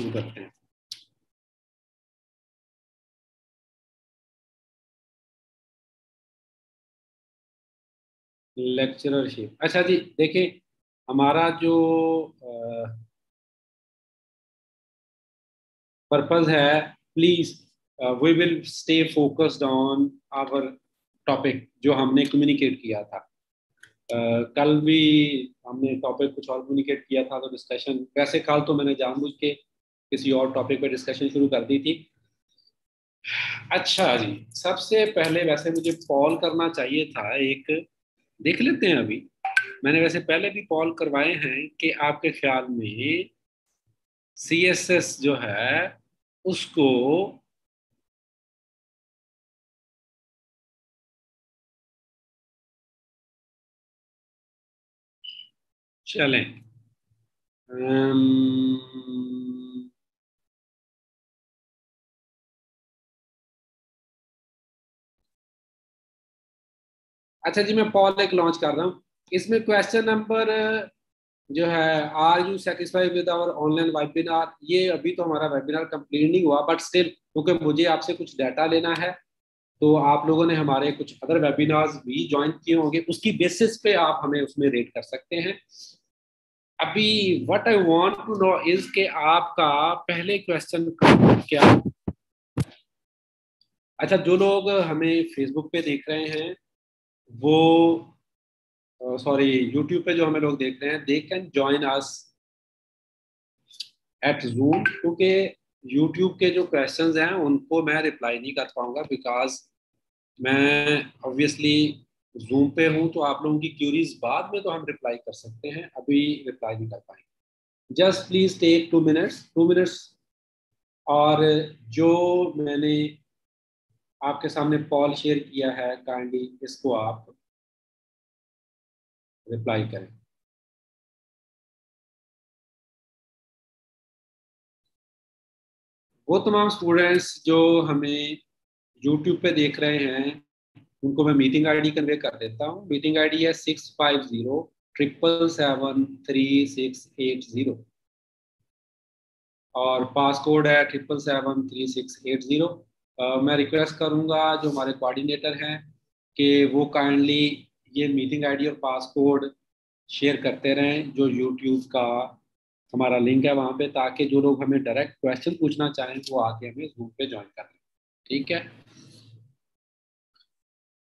शुरू करते हैं। लेक्चररशिप, अच्छा जी देखें हमारा जो पर्पस है, please we will stay focused on our topic जो हमने कम्युनिकेट किया था। कल भी हमने टॉपिक कुछ और कम्युनिकेट किया था, तो डिस्कशन वैसे कल तो मैंने जानबूझ के किसी और टॉपिक पे डिस्कशन शुरू कर दी थी। अच्छा जी, सबसे पहले वैसे मुझे कॉल करना चाहिए था, एक देख लेते हैं, अभी मैंने वैसे पहले भी कॉल करवाए हैं कि आपके ख्याल में सीएसएस जो है उसको चलें अच्छा जी, मैं पॉल एक लॉन्च कर रहा हूँ। इसमें क्वेश्चन नंबर जो है, are you satisfied with our online webinar. ये अभी तो हमारा वेबिनार कंप्लीट नहीं हुआ, बट स्टिल क्योंकि मुझे आपसे कुछ डाटा लेना है, तो आप लोगों ने हमारे कुछ अदर वेबिनार्स भी ज्वाइन किए होंगे, उसकी बेसिस पे आप हमें उसमें रेट कर सकते हैं। अभी what I want to know is के आपका पहले क्वेश्चन क्या। अच्छा, जो लोग हमें फेसबुक पे देख रहे हैं वो सॉरी यूट्यूब पे जो हमें लोग देख रहे हैं, they can join us at Zoom, क्योंकि यूट्यूब के जो क्वेश्चंस हैं उनको मैं रिप्लाई नहीं कर पाऊंगा, बिकॉज मैं ऑब्वियसली जूम पे हूं, तो आप लोगों की क्यूरीज बाद में तो हम रिप्लाई कर सकते हैं, अभी रिप्लाई नहीं कर पाएंगे। Just please take 2 minutes, 2 minutes. और जो मैंने आपके सामने पॉल शेयर किया है, काइंडली इसको आप रिप्लाई करें। वो तमाम स्टूडेंट्स जो हमें YouTube पे देख रहे हैं उनको मैं मीटिंग आईडी कन्वे कर देता हूँ। मीटिंग आईडी है 6507773680 और पासकोड है 7773680। मैं रिक्वेस्ट करूँगा जो हमारे कोऑर्डिनेटर हैं कि वो काइंडली ये मीटिंग आईडी और पासकोड शेयर करते रहें, जो YouTube का हमारा लिंक है वहाँ पे, ताकि जो लोग हमें डायरेक्ट क्वेश्चन पूछना चाहें वो आके हमें जूम पे ज्वाइन कर लें, ठीक है।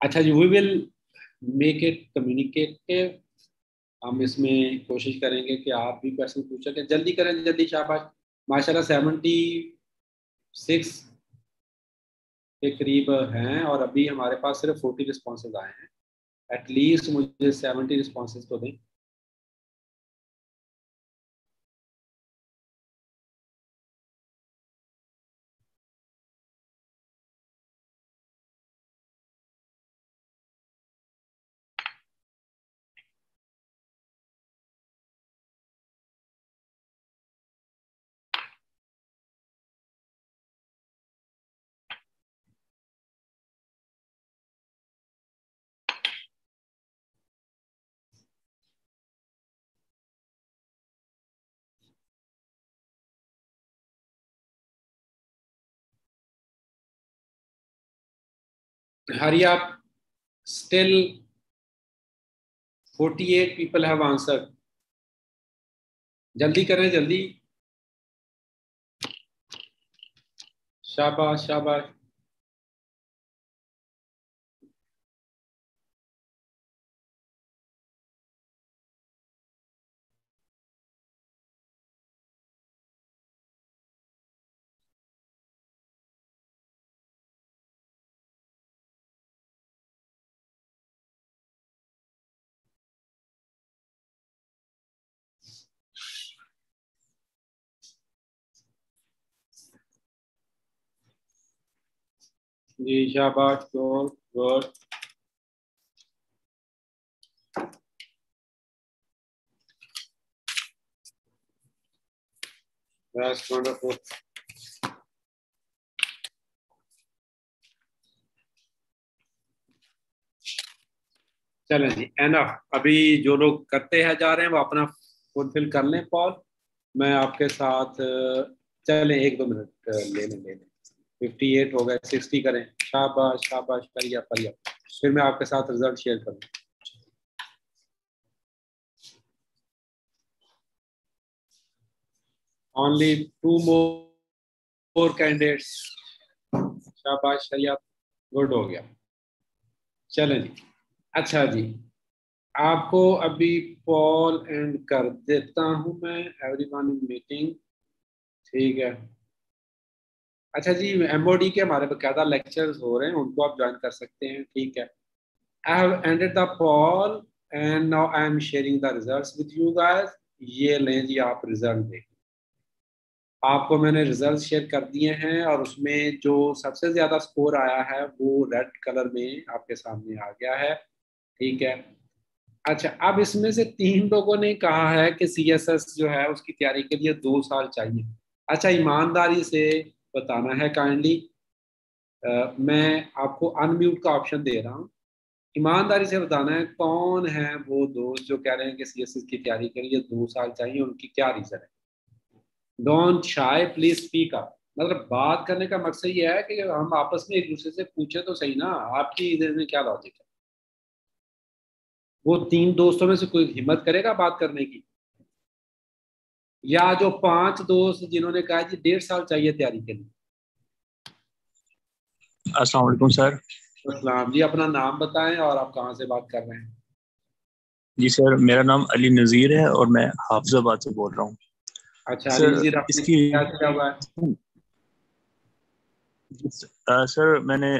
अच्छा जी, we will make it communicative, हम इसमें कोशिश करेंगे कि आप भी क्वेश्चन पूछ सकें। जल्दी करें, जल्दी, शाबाश। माशाल्लाह 76 के करीब हैं और अभी हमारे पास सिर्फ 40 रिस्पॉन्सेज आए हैं। एटलीस्ट मुझे 70 रिस्पॉन्सेज तो दें। Hurry up, still 48 people have answered. जल्दी करें, जल्दी, शाबाश शाबाश। जी शाबाश, गुड। That's wonderful. चलें जी, एनफ। अभी जो लोग करते हैं जा रहे हैं वो अपना फुलफिल कर लें। पॉल, मैं आपके साथ चलें एक दो मिनट ले लें 58 हो गए, 60 करें, शाबाश शाबाश, करिया, फिर मैं आपके साथ रिजल्ट शेयर करूँ। Only 2 more candidates. शाबाश शरिया, गुड हो गया। चलें जी, अच्छा जी, आपको अभी पॉल एंड कर देता हूँ मैं, एवरीवन इन मीटिंग, ठीक है। अच्छा जी, एमओडी के हमारे बकायदा लेक्चर्स हो रहे हैं, उनको आप ज्वाइन कर सकते हैं, ठीक है। I have ended the poll and now I am sharing the results with you guys. ये लें जी, आप रिजल्ट देखें, आपको मैंने रिजल्ट शेयर कर दिए हैं और उसमें जो सबसे ज़्यादा स्कोर आया है वो रेड कलर में आपके सामने आ गया है, ठीक है। अच्छा, अब इसमें से 3 लोगों ने कहा है कि सीएसएस जो है उसकी तैयारी के लिए 2 साल चाहिए। अच्छा, ईमानदारी से बताना है काइंडली, मैं आपको अनम्यूट का ऑप्शन दे रहा हूँ, ईमानदारी से बताना है कौन है वो दोस्त जो कह रहे हैं कि सीएसएस की तैयारी के लिए 2 साल चाहिए, उनकी क्या रीज़न है। Don't shy, please speak up. मतलब बात करने का मकसद ये है कि हम आपस में एक दूसरे से पूछे तो सही ना, आपकी इधर में क्या लॉजिक है। वो 3 दोस्तों में से कोई हिम्मत करेगा बात करने की, या जो 5 दोस्त जिन्होंने कहा जी 1.5 साल चाहिए तैयारी के लिए। अस्सलाम वालेकुम सर। अस्सलाम जी, अपना नाम बताएं और आप कहाँ से बात कर रहे हैं। जी सर, मेरा नाम अली नज़ीर है और मैं हाफिजाबाद से बोल रहा हूँ। अच्छा सर, इसकी क्या हुआ है? सर मैंने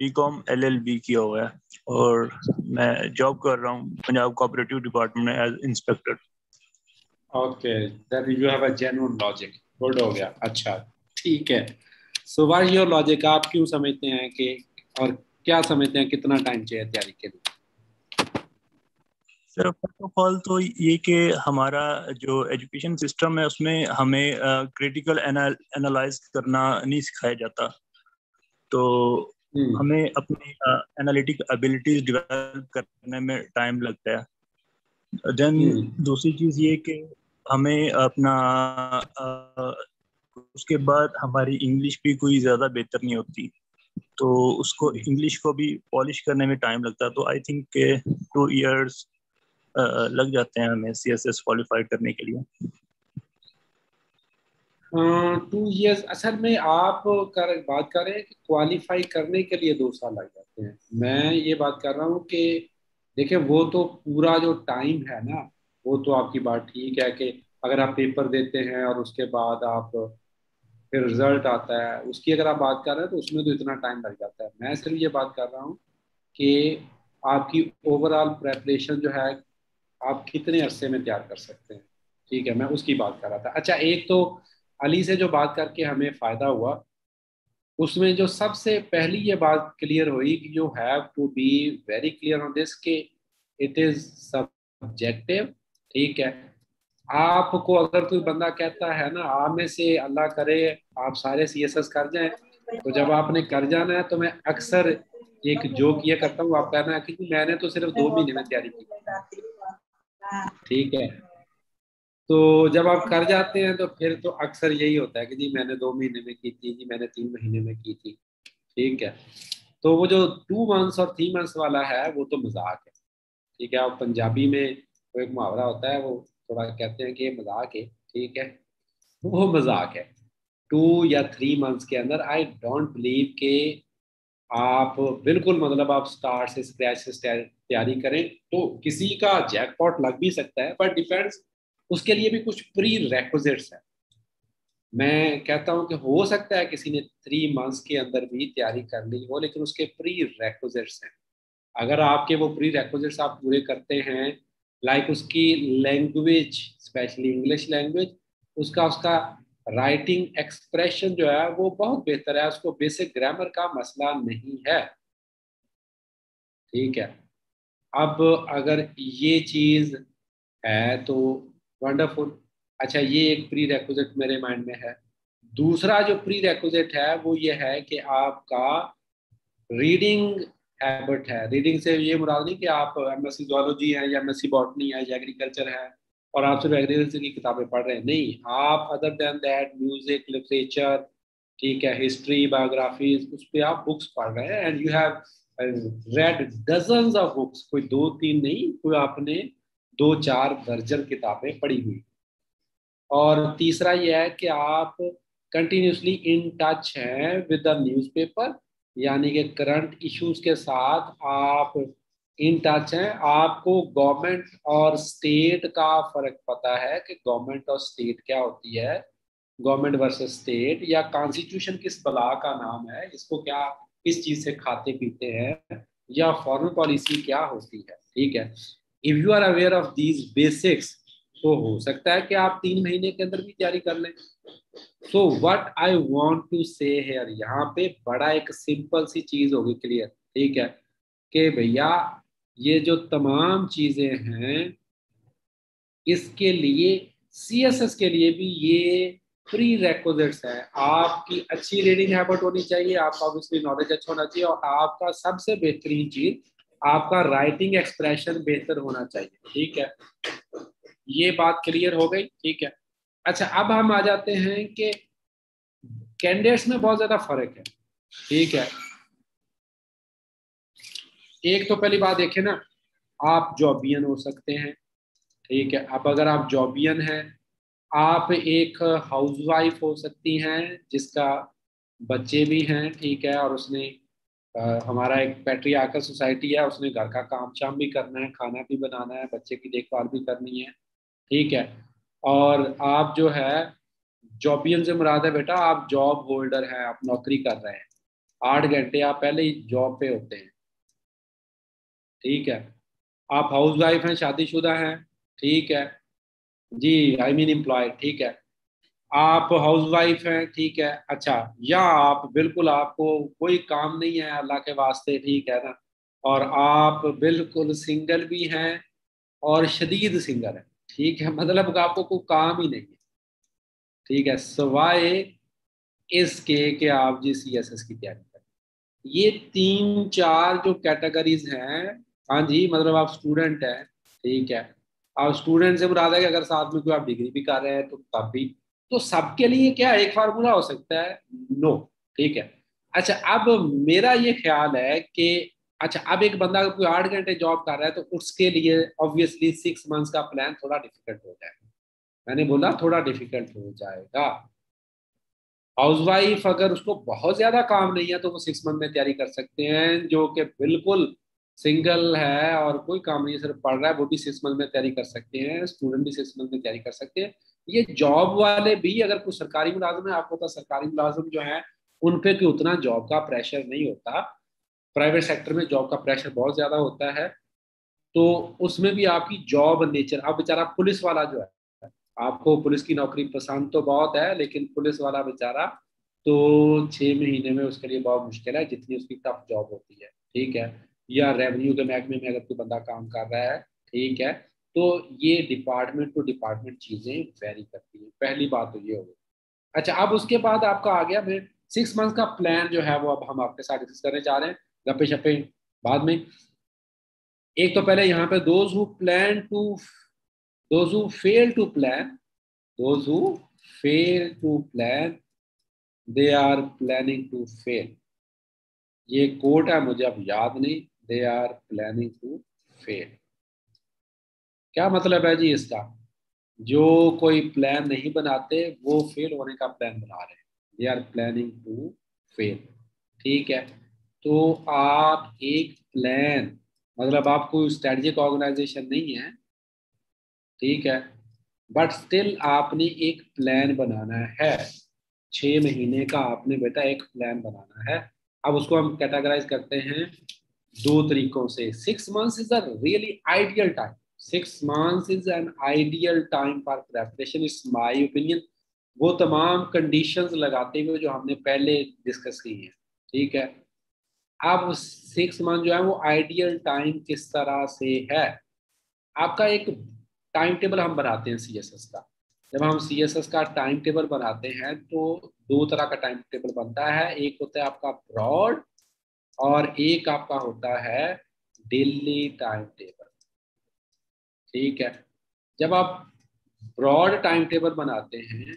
बीकॉम LLB किया हुआ है और मैं जॉब कर रहा हूँ पंजाब कोऑपरेटिव डिपार्टमेंट में as inspector. Okay, that you have a genuine logic, good हो गया। अच्छा ठीक है, सो व्हाट योर लॉजिक, आप क्यों समझते हैं कि और क्या समझते हैं कितना टाइम चाहिए तैयारी के लिए। सर फर्स्ट ऑफ ऑल तो ये कि हमारा जो एजुकेशन सिस्टम है उसमें हमें क्रिटिकल एनालाइज करना नहीं सिखाया जाता, तो हमें अपनी एनालिटिक एबिलिटीज डेवलप करने में टाइम लगता है। देन दूसरी चीज़ ये कि हमें अपना उसके बाद हमारी इंग्लिश भी कोई ज़्यादा बेहतर नहीं होती, तो उसको इंग्लिश को भी पॉलिश करने में टाइम लगता है। तो आई थिंक के 2 years लग जाते हैं हमें CSS क्वालिफाई करने के लिए। 2 years असल में आप बात कर रहे हैं कि क्वालिफाई करने के लिए 2 साल लग जाते हैं। मैं ये बात कर रहा हूँ कि देखिए वो तो पूरा जो टाइम है ना, वो तो आपकी बात ठीक है कि अगर आप पेपर देते हैं और उसके बाद आप फिर रिजल्ट आता है, उसकी अगर आप बात कर रहे हैं तो उसमें तो इतना टाइम लग जाता है। मैं सिर्फ ये बात कर रहा हूँ कि आपकी ओवरऑल प्रेपरेशन जो है आप कितने अरसे में तैयार कर सकते हैं, ठीक है, मैं उसकी बात कर रहा था। अच्छा, एक तो अली से जो बात करके हमें फ़ायदा हुआ, उसमें जो सबसे पहली ये बात क्लियर हुई कि you have to be very clear on this कि इट इज़ सब्जेक्टिव, ठीक है। आपको अगर कोई बंदा कहता है ना आप में से अल्लाह करे आप सारे CSS कर जाएं, तो जब आपने कर जाना है तो मैं अक्सर एक जोक ये करता हूँ, आप कहना है कि मैंने तो सिर्फ 2 महीने में तैयारी की, ठीक है। तो जब आप कर जाते हैं तो फिर तो अक्सर यही होता है कि जी मैंने 2 महीने में की थी, जी मैंने 3 महीने में की थी, ठीक है। तो वो जो 2 months और 3 months वाला है वो तो मजाक है, ठीक है। और पंजाबी में वो एक मुहावरा होता है, वो थोड़ा कहते हैं कि ये मजाक है, ठीक है, वो मजाक है। 2 या 3 months के अंदर आई डोंट बिलीव के आप बिल्कुल मतलब आप स्टार्ट से स्क्रैच से तैयारी करें, तो किसी का जैकपॉट लग भी सकता है, बट डिपेंड्स, उसके लिए भी कुछ प्री रेक्विजिट्स हैं। मैं कहता हूं कि हो सकता है किसी ने 3 months के अंदर भी तैयारी कर ली हो, लेकिन उसके प्री रेक्विजिट्स हैं। अगर आपके वो प्री रेक्विजिट्स आप पूरे करते हैं, लाइक उसकी लैंग्वेज, स्पेशली इंग्लिश लैंग्वेज, उसका राइटिंग एक्सप्रेशन जो है वो बहुत बेहतर है, उसको बेसिक ग्रामर का मसला नहीं है, ठीक है। अब अगर ये चीज़ है तो वंडरफुल। अच्छा, ये एक प्री रेक्विजिट मेरे माइंड में है। दूसरा जो प्री रेक्विजिट है वो ये है कि आपका रीडिंग हैबिट है। रीडिंग से ये मुराद नहीं कि आप MSc Zoology हैं या MSc Botany है या एग्रीकल्चर है और आप सिर्फ एग्रीकल्चर की किताबें पढ़ रहे हैं, नहीं, आप other than that music, literature, ठीक है, हिस्ट्री, बायोग्राफीज, उस पर आप बुक्स पढ़ रहे हैं। And you have read dozens of books, कोई दो तीन नहीं, कोई आपने 2-4 दर्जन किताबें पढ़ी हुई। और तीसरा यह है कि आप कंटिन्यूसली इन टच हैं विद द न्यूज़पेपर, यानी कि करंट इश्यूज के साथ आप इन टच हैं। आपको गवर्नमेंट और स्टेट का फर्क पता है कि गवर्नमेंट और स्टेट क्या होती है, गवर्नमेंट वर्सेस स्टेट, या कॉन्स्टिट्यूशन किस बला का नाम है, इसको क्या, किस चीज़ से खाते पीते हैं, या फॉरेन पॉलिसी क्या होती है। ठीक है, if you are aware of these basics, तो हो सकता है कि आप 3 महीने के अंदर भी तैयारी कर लें। So what I want to say here, यहाँ पे बड़ा एक सिंपल सी चीज़ होगी क्लियर, ठीक है, कि भैया ये जो तमाम चीज़ें हैं इसके लिए सीएसएस के लिए भी ये प्री रेक्विजिट्स हैं। आपकी अच्छी रीडिंग हैबिट होनी चाहिए, आपका ऑब्वियसली नॉलेज अच्छा होना चाहिए, और आपका सबसे बेहतरीन चीज़ आपका राइटिंग एक्सप्रेशन बेहतर होना चाहिए। ठीक है, ये बात क्लियर हो गई। ठीक है, अच्छा अब हम आ जाते हैं कि कैंडिडेट्स में बहुत ज्यादा फर्क है। ठीक है, एक तो पहली बात देखें ना, आप जॉबियन हो सकते हैं। ठीक है, अब अगर आप जॉबियन हैं, आप एक हाउसवाइफ हो सकती हैं जिसका बच्चे भी हैं, ठीक है, और उसने हमारा एक पैट्रियार्कल सोसाइटी है, उसने घर का काम शाम भी करना है, खाना भी बनाना है, बच्चे की देखभाल भी करनी है। ठीक है, और आप जो है जॉबियन से मुराद है बेटा, आप जॉब होल्डर हैं, आप नौकरी कर रहे हैं, 8 घंटे आप पहले ही जॉब पे होते हैं। ठीक है, आप हाउसवाइफ हैं, शादीशुदा हैं, ठीक है जी, आई मीन एम्प्लॉय, ठीक है, आप हाउसवाइफ हैं, ठीक है, अच्छा, या आप बिल्कुल आपको कोई काम नहीं है अल्लाह के वास्ते, ठीक है ना, और आप बिल्कुल सिंगल भी हैं और शदीद सिंगल हैं। ठीक है, मतलब आपको कोई काम ही नहीं है। ठीक है, सवाए इसके कि आप जी सीएसएस की तैयारी करें। ये 3-4 जो कैटेगरीज हैं, हाँ जी, मतलब आप स्टूडेंट हैं। ठीक है, आप स्टूडेंट से मुराद है कि अगर साथ में कोई आप डिग्री भी कर रहे हैं तो तब भी, तो सबके लिए क्या एक फार्मूला हो सकता है? नो। ठीक है, अच्छा अब मेरा ये ख्याल है कि अच्छा अब एक बंदा अगर कोई 8 घंटे जॉब कर रहा है तो उसके लिए ऑब्वियसली 6 मंथ्स का प्लान थोड़ा डिफिकल्ट हो जाएगा। मैंने बोला थोड़ा डिफिकल्ट हो जाएगा। हाउसवाइफ अगर उसको बहुत ज़्यादा काम नहीं है तो वो 6 मंथ में तैयारी कर सकते हैं। जो कि बिल्कुल सिंगल है और कोई काम नहीं है, सिर्फ पढ़ रहा है, वो भी 6 मंथ में तैयारी कर सकते हैं। स्टूडेंट भी 6 मंथ में तैयारी कर सकते हैं। ये जॉब वाले भी, अगर कुछ सरकारी मुलाजिम है, आपको पता सरकारी मुलाजिम जो है उन पे कि उतना जॉब का प्रेशर नहीं होता, प्राइवेट सेक्टर में जॉब का प्रेशर बहुत ज़्यादा होता है, तो उसमें भी आपकी जॉब नेचर। अब बेचारा पुलिस वाला जो है, आपको पुलिस की नौकरी पसंद तो बहुत है, लेकिन पुलिस वाला बेचारा तो 6 महीने में उसके लिए बहुत मुश्किल है, जितनी उसकी टफ जॉब होती है। ठीक है, या रेवेन्यू के महकमे में अगर कोई बंदा काम कर रहा है, ठीक है, तो ये डिपार्टमेंट टू डिपार्टमेंट चीज़ें वेरी करती हैं। पहली बात तो ये हो गई। अच्छा, अब उसके बाद आपका आ गया मैं 6 मंथ का प्लान जो है वो अब हम आपके साथ डिस्कस करने जा रहे हैं, गप्पे शप्पे बाद में। एक तो पहले यहाँ पे those who fail to plan they are planning to fail. ये कोट है, मुझे अब याद नहीं। They are planning to fail, क्या मतलब है जी इसका? जो कोई प्लान नहीं बनाते वो फेल होने का प्लान बना रहे हैं। They are planning to fail. ठीक है, तो आप एक प्लान, मतलब आप कोई स्ट्रेटजिक ऑर्गेनाइजेशन नहीं है, ठीक है, बट स्टिल आपने एक प्लान बनाना है। 6 महीने का आपने बेटा एक प्लान बनाना है। अब उसको हम कैटेगराइज करते हैं 2 तरीकों से। 6 months is a really ideal time. 6 months is an ideal time for preparation, is my opinion. वो तमाम कंडीशंस लगाते हुए जो हमने पहले डिस्कस की है। ठीक है, अब 6 मंथ जो है वो आइडियल टाइम किस तरह से है? आपका एक टाइम टेबल हम बनाते हैं सीएसएस का। जब हम सीएसएस का टाइम टेबल बनाते हैं तो 2 तरह का टाइम टेबल बनता है। एक होता है आपका ब्रॉड और एक आपका होता है डेली टाइम टेबल। ठीक है, जब आप ब्रॉड टाइम टेबल बनाते हैं,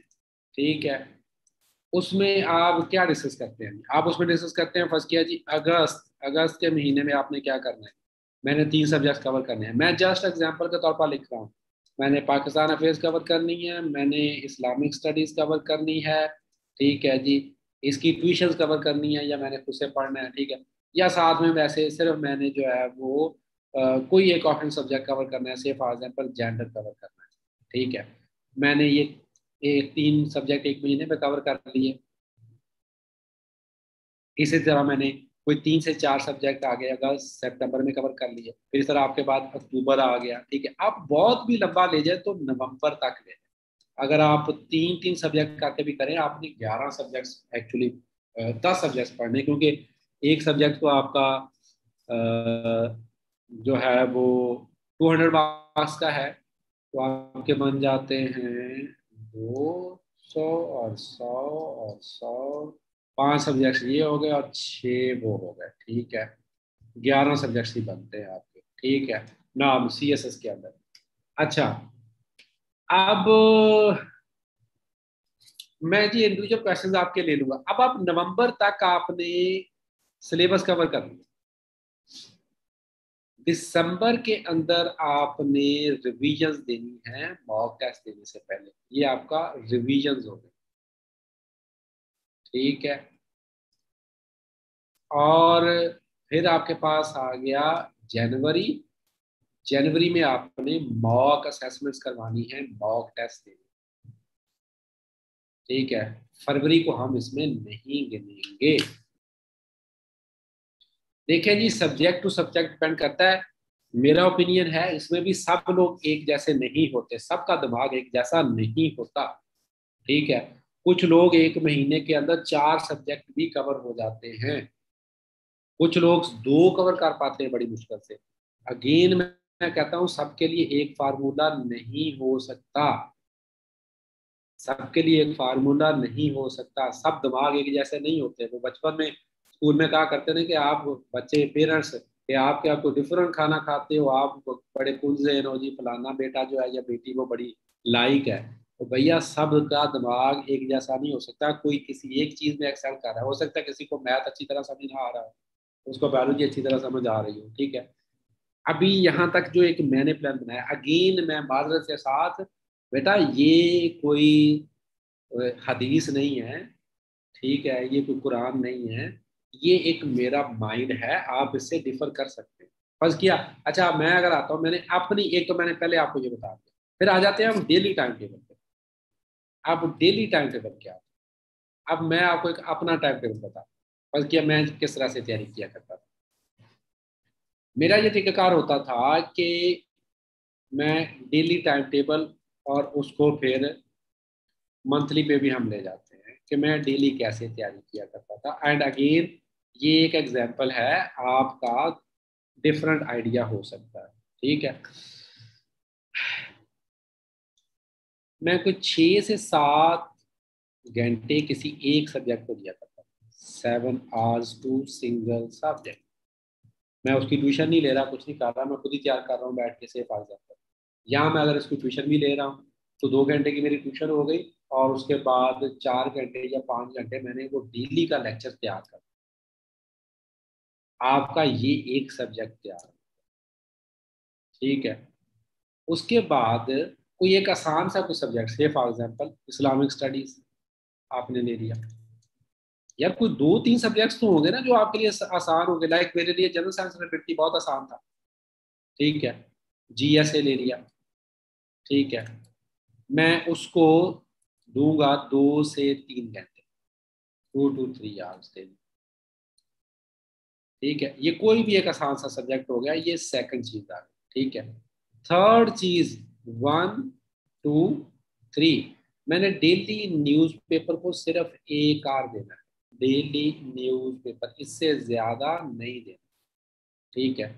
ठीक है, उसमें आप क्या डिस्कस करते हैं? आप उसमें डिस्कस करते हैं फर्स्ट किया जी अगस्त के महीने में आपने क्या करना है, मैंने 3 सब्जेक्ट कवर करने हैं। मैं जस्ट एग्जांपल के तौर पर लिख रहा हूँ, मैंने पाकिस्तान अफेयर्स कवर करनी है, मैंने इस्लामिक स्टडीज़ कवर करनी है, ठीक है जी, इसकी ट्यूशन्स कवर करनी है या मैंने खुद से पढ़ना है, ठीक है, या साथ में वैसे सिर्फ मैंने जो है वो कोई एक ऑप्शन सब्जेक्ट कवर करना है, से फॉर एग्जाम्पल जेंडर कवर करना है, ठीक है, मैंने ये 3 सब्जेक्ट एक महीने में कवर कर लिए। इसी तरह मैंने कोई 3 से 4 सब्जेक्ट आ गए अगस्त सितंबर में कवर कर लिए, फिर इस तरह आपके बाद अक्टूबर आ गया, ठीक है, आप बहुत भी लंबा ले जाए तो नवंबर तक ले जाए। अगर आप 3-3 सब्जेक्ट करके भी करें, आपने 11 सब्जेक्ट्स एक्चुअली 10 सब्जेक्ट्स पढ़ने, क्योंकि एक सब्जेक्ट को आपका जो है वो 200 मार्क्स का है, तो आपके बन जाते हैं 200 और 100 और 100, 5 सब्जेक्ट्स ये हो गए और 6 वो हो गए, ठीक है, 11 सब्जेक्ट्स ही बनते हैं आपके, ठीक है नाम CSS के अंदर। अच्छा, अब मैं जी इंडिविजुअल क्वेश्चंस आपके ले लूंगा। अब आप नवंबर तक आपने सिलेबस कवर कर लिया, दिसंबर के अंदर आपने रिवीजन्स देनी है मॉक टेस्ट देने से पहले, ये आपका रिवीजन्स हो गए, ठीक है, और फिर आपके पास आ गया जनवरी में आपने मॉक असेसमेंट्स करवानी है, मॉक टेस्ट देने, ठीक है, फरवरी को हम इसमें नहीं गिनेंगे। देखिए जी, सब्जेक्ट टू सब्जेक्ट डिपेंड करता है, मेरा ओपिनियन है इसमें भी सब लोग एक जैसे नहीं होते, सबका दिमाग एक जैसा नहीं होता, ठीक है, कुछ लोग एक महीने के अंदर 4 सब्जेक्ट भी कवर हो जाते हैं, कुछ लोग 2 कवर कर पाते हैं बड़ी मुश्किल से। अगेन मैं कहता हूँ सबके लिए एक फार्मूला नहीं हो सकता, सबके लिए एक फार्मूला नहीं हो सकता, सब दिमाग एक जैसे नहीं होते। वो बचपन में स्कूल में कहा करते थे कि आप बच्चे पेरेंट्स कि आपके आपको डिफरेंट खाना खाते हो, आप बड़े कुलजहन हो जी, फलाना बेटा जो है या बेटी वो बड़ी लाइक है। तो भैया सब का दिमाग एक जैसा नहीं हो सकता, कोई किसी एक चीज़ में एक्सेल कर रहा है, हो सकता है किसी को मैथ अच्छी तरह समझ ना आ रहा हो, उसको बायोलॉजी अच्छी तरह समझ आ रही हो, ठीक है। अभी यहाँ तक जो एक मैंने प्लान बनाया, अगेन मैं माजरत के साथ, बेटा ये कोई हदीस नहीं है, ठीक है, ये कोई कुरान नहीं है, ये एक मेरा माइंड है, आप इससे डिफर कर सकते हैं। बस किया, अच्छा मैं अगर आता हूँ, मैंने अपनी एक तो मैंने पहले आपको ये बता दिया, फिर आ जाते हैं हम डेली टाइम टेबल पर। अब डेली टाइम टेबल क्या है? अब मैं आपको एक अपना टाइम टेबल बता, बस किया मैं किस तरह से तैयारी किया करता था। मेरा ये तरीकाकार होता था कि मैं डेली टाइम टेबल और उसको फिर मंथली पे भी हम ले जाते हैं कि मैं डेली कैसे तैयारी किया करता था। एंड अगेन ये एक एग्जांपल है, आपका डिफरेंट आइडिया हो सकता है, ठीक है। मैं कोई 6 से 7 घंटे किसी एक सब्जेक्ट को दिया करता था, 7 आवर्स टू सिंगल सब्जेक्ट। मैं उसकी ट्यूशन नहीं ले रहा, कुछ नहीं कर रहा, मैं खुद ही तैयार कर रहा हूँ बैठ के सेफ आ जाता। यहाँ मैं अगर इसको ट्यूशन भी ले रहा हूँ तो 2 घंटे की मेरी ट्यूशन हो गई और उसके बाद 4 घंटे या 5 घंटे मैंने वो डेली का लेक्चर तैयार कर। आपका ये एक सब्जेक्ट तैयार, ठीक है। उसके बाद कोई एक आसान सा कोई सब्जेक्ट, से फॉर एग्जांपल इस्लामिक स्टडीज आपने ले लिया, या कोई 2-3 सब्जेक्ट्स तो होंगे ना जो आपके लिए आसान होंगे। लाइक मेरे लिए जनरल साइंस एंड फिफ्टी बहुत आसान था, ठीक है। GSA ले लिया, ठीक है, मैं उसको दूंगा 2 से 3 घंटे, 2 to 3 आवर्स डेली, ठीक है। ये कोई भी एक आसान सा सब्जेक्ट हो गया, ये सेकंड चीज आ गई, ठीक है। थर्ड चीज 1, 2, 3, मैंने डेली न्यूज़पेपर को सिर्फ 1 आर देना है, डेली न्यूज़पेपर, इससे ज्यादा नहीं देना, ठीक है,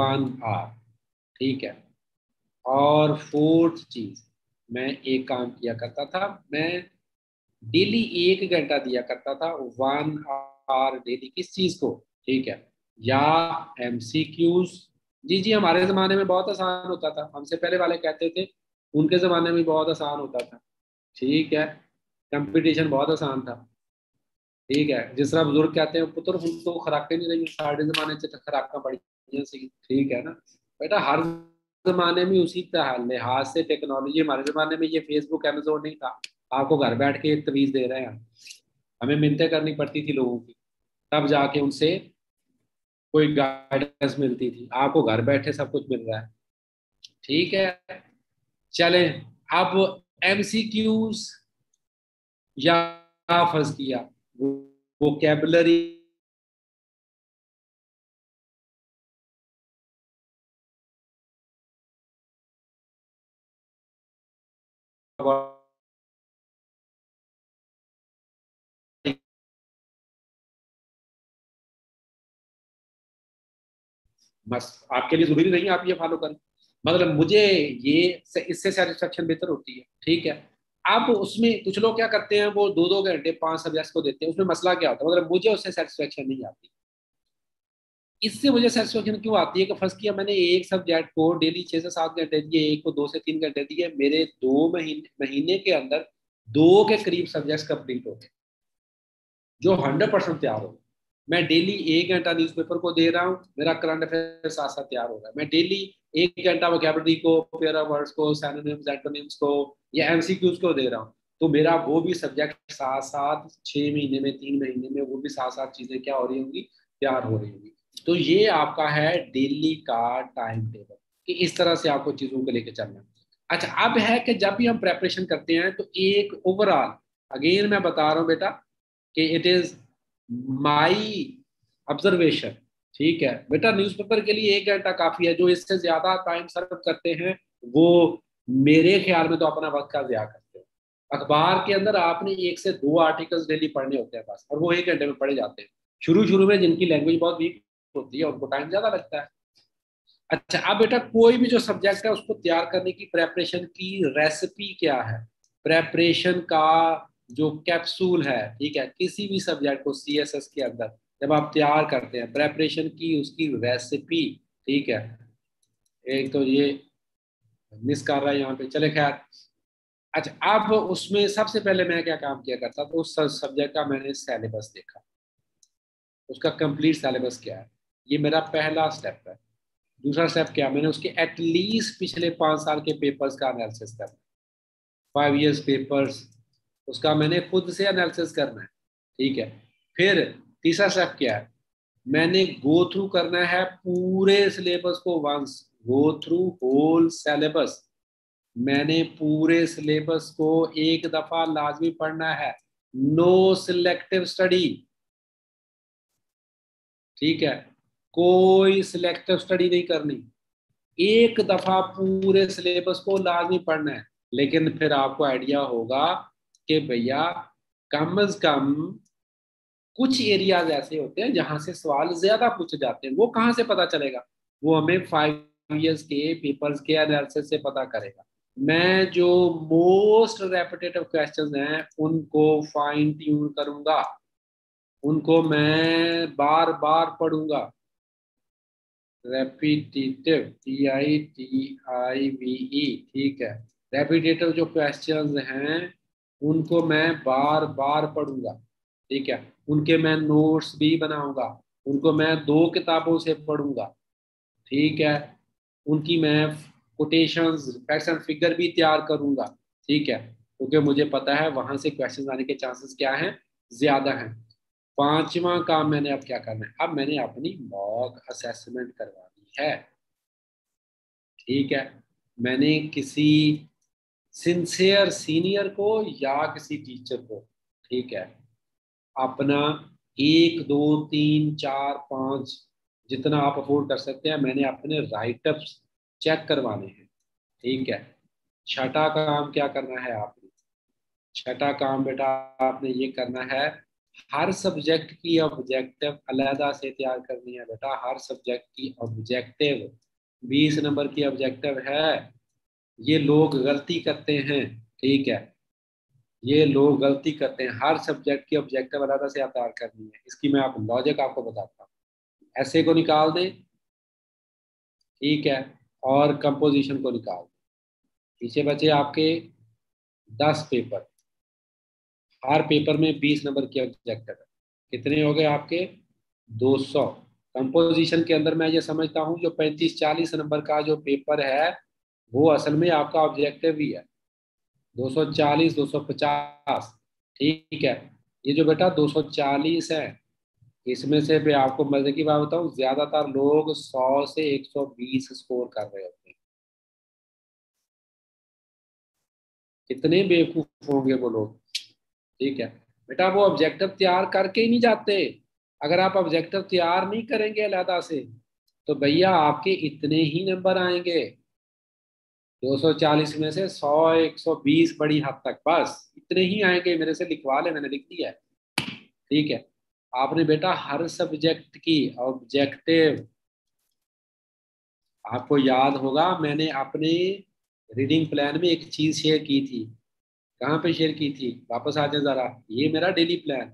1 आर, ठीक है। और फोर्थ चीज मैं एक काम किया करता था, मैं डेली 1 घंटा दिया करता था, 1 आवर डेली, किस चीज़ को, ठीक है, या MCQs। जी, हमारे ज़माने में बहुत आसान होता था, हमसे पहले वाले कहते थे उनके ज़माने में बहुत आसान होता था, ठीक है, कंपटीशन बहुत आसान था, ठीक है। जिस तरह बुजुर्ग कहते हैं पुत्र हम तो खुराकें नहीं रही, साढ़े ज़माने से खुराक पड़ी, ठीक है ना बेटा। हर ज़माने में उसी तरह लिहाज से टेक्नोलॉजी, हमारे ज़माने में ये फेसबुक अमेजोन नहीं था, आपको घर बैठ के तवीज़ दे रहे हैं। हमें मिन्नतें करनी पड़ती थी लोगों की, तब जाके उनसे कोई गाइडेंस मिलती थी। आपको घर बैठे सब कुछ मिल रहा है, ठीक है। चलें अब MCQs या फर्ज किया वोकैबुलरी बस आपके लिए जरूरी नहीं है आप ये फॉलो करें, मतलब मुझे ये इससे सेटिस्फेक्शन बेहतर होती है, ठीक है। आप उसमें कुछ लोग क्या करते हैं वो 2-2 घंटे 5 सब्जेक्ट्स को देते हैं, उसमें मसला क्या होता है, मतलब मुझे उससे सेटिस्फेक्शन नहीं आती। इससे मुझे सेटिस्फेक्शन क्यों आती है कि फर्स्ट किया मैंने एक सब्जेक्ट को डेली 6 से 7 घंटे दिए, एक को 2 से 3 घंटे दिए, मेरे 2 महीने के अंदर 2 के करीब सब्जेक्ट्स कंप्लीट हो गए जो 100% तैयार हो। मैं डेली 1 घंटा न्यूज़पेपर को दे रहा हूँ, मेरा करंट अफेयर साथ साथ तैयार हो रहा है। मैं डेली 1 घंटा वोकैबुलरी को, पेयर ऑफ वर्ड्स को, सिनोनिम्स, एंटोनिम्स को या MCQs को दे रहा हूँ, तो मेरा वो भी सब्जेक्ट साथ साथ 6 महीने में, 3 महीने में वो भी साथ साथ चीज़ें क्या हो रही होंगी, तैयार हो रही होंगी। तो ये आपका है डेली का टाइम टेबल कि इस तरह से आपको चीज़ों को लेकर चलना। अच्छा अब है कि जब भी हम प्रेपरेशन करते हैं तो एक ओवरऑल, अगेन मैं बता रहा हूँ बेटा कि इट इज़ माई ऑब्जर्वेशन, ठीक है बेटा। न्यूज़पेपर के लिए 1 घंटा काफ़ी है, जो इससे ज़्यादा टाइम सर्व करते हैं वो मेरे ख्याल में तो अपना वक्त का ज़्यादा करते हैं। अखबार के अंदर आपने 1 से 2 आर्टिकल्स डेली पढ़ने होते हैं बस, और वो 1 घंटे में पढ़े जाते हैं। शुरू में जिनकी लैंग्वेज बहुत वीक होती है उनको टाइम ज़्यादा लगता है। अच्छा अब बेटा कोई भी जो सब्जेक्ट है उसको तैयार करने की प्रेपरेशन की रेसिपी क्या है, प्रेपरेशन का जो कैप्सूल है, ठीक है। किसी भी सब्जेक्ट को CSS के अंदर जब आप तैयार करते हैं प्रेपरेशन की उसकी रेसिपी, ठीक है। एक तो ये मिस कर रहा है यहाँ पे, चले खैर। अच्छा अब उसमें सबसे पहले मैं क्या काम किया करता था, उस सब्जेक्ट का मैंने सिलेबस देखा, उसका कंप्लीट सिलेबस क्या है, ये मेरा पहला स्टेप है। दूसरा स्टेप क्या, मैंने उसके एटलीस्ट पिछले 5 साल के पेपर्स का एनालिसिस करना, 5 ईयर्स पेपर्स उसका मैंने खुद से एनालिसिस करना है, ठीक है। फिर तीसरा स्टेप क्या है, मैंने गो थ्रू करना है पूरे सिलेबस को once, go through whole syllabus. मैंने पूरे सिलेबस को 1 दफ़ा लाजमी पढ़ना है, नो सिलेक्टिव स्टडी, ठीक है। कोई सिलेक्टिव स्टडी नहीं करनी, 1 दफ़ा पूरे सिलेबस को लाजमी पढ़ना है। लेकिन फिर आपको आइडिया होगा कि भैया कम से कम कुछ एरियाज ऐसे होते हैं जहाँ से सवाल ज़्यादा पूछे जाते हैं, वो कहाँ से पता चलेगा, वो हमें 5 ईयर्स के पेपर्स के एनालिसिस से पता करेगा। मैं जो मोस्ट रेपिटेटिव क्वेश्चंस हैं उनको फाइन ट्यून करूँगा, उनको मैं बार बार पढ़ूँगा। रेपिटेटिव TITIVE, ठीक है। रेपिटेटिव जो क्वेश्चंस हैं उनको मैं बार बार पढ़ूंगा, ठीक है। उनके मैं नोट्स भी बनाऊंगा, उनको मैं 2 किताबों से पढ़ूंगा, ठीक है। उनकी मैं कोटेशंस, फैक्ट्स एंड फिगर भी तैयार करूंगा, ठीक है, क्योंकि मुझे पता है वहां से क्वेश्चन आने के चांसेस क्या हैं, ज़्यादा हैं। 5वां काम मैंने अब क्या करना है, अब मैंने अपनी मॉक असेसमेंट करवानी है, ठीक है। मैंने किसी सिंसियर सीनियर को या किसी टीचर को, ठीक है, अपना 1, 2, 3, 4, 5 जितना आप अफोर्ड कर सकते हैं मैंने अपने राइटअप्स चेक करवाने हैं, ठीक है। 6वां काम क्या करना है आपने, 6वां काम बेटा आपने ये करना है, हर सब्जेक्ट की ऑब्जेक्टिव अलहदा से तैयार करनी है बेटा। हर सब्जेक्ट की ऑब्जेक्टिव 20 नंबर की ऑब्जेक्टिव है, ये लोग गलती करते हैं, ठीक है, ये लोग गलती करते हैं। हर सब्जेक्ट की ऑब्जेक्टिव अलग से तैयार करनी है, इसकी मैं आप लॉजिक आपको बताता हूँ। एसे को निकाल दें, ठीक है, और कंपोजिशन को निकाल दें, पीछे बचे आपके 10 पेपर, हर पेपर में 20 नंबर के ऑब्जेक्ट है, कितने हो गए आपके 200। कंपोजिशन के अंदर मैं ये समझता हूँ जो 35-40 नंबर का जो पेपर है वो असल में आपका ऑब्जेक्टिव ही है, 240-250, ठीक है। ये जो बेटा 240 है, इसमें से मैं आपको मजे की बात बताऊँ, ज्यादातर लोग 100 से 120 स्कोर कर रहे होते हैं। कितने बेवकूफ होंगे वो लोग, ठीक है बेटा। वो ऑब्जेक्टिव तैयार करके ही नहीं जाते। अगर आप ऑब्जेक्टिव तैयार नहीं करेंगे अलहदा से तो भैया आपके इतने ही नंबर आएंगे, 240 में से 100 120 बड़ी हद तक, बस इतने ही आएंगे। मेरे से लिखवा ले, मैंने लिख दिया है, ठीक है। आपने बेटा हर सब्जेक्ट की ऑब्जेक्टिव, आपको याद होगा मैंने अपने रीडिंग प्लान में एक चीज शेयर की थी। कहाँ पे शेयर की थी, वापस आ जाए जरा। ये मेरा डेली प्लान,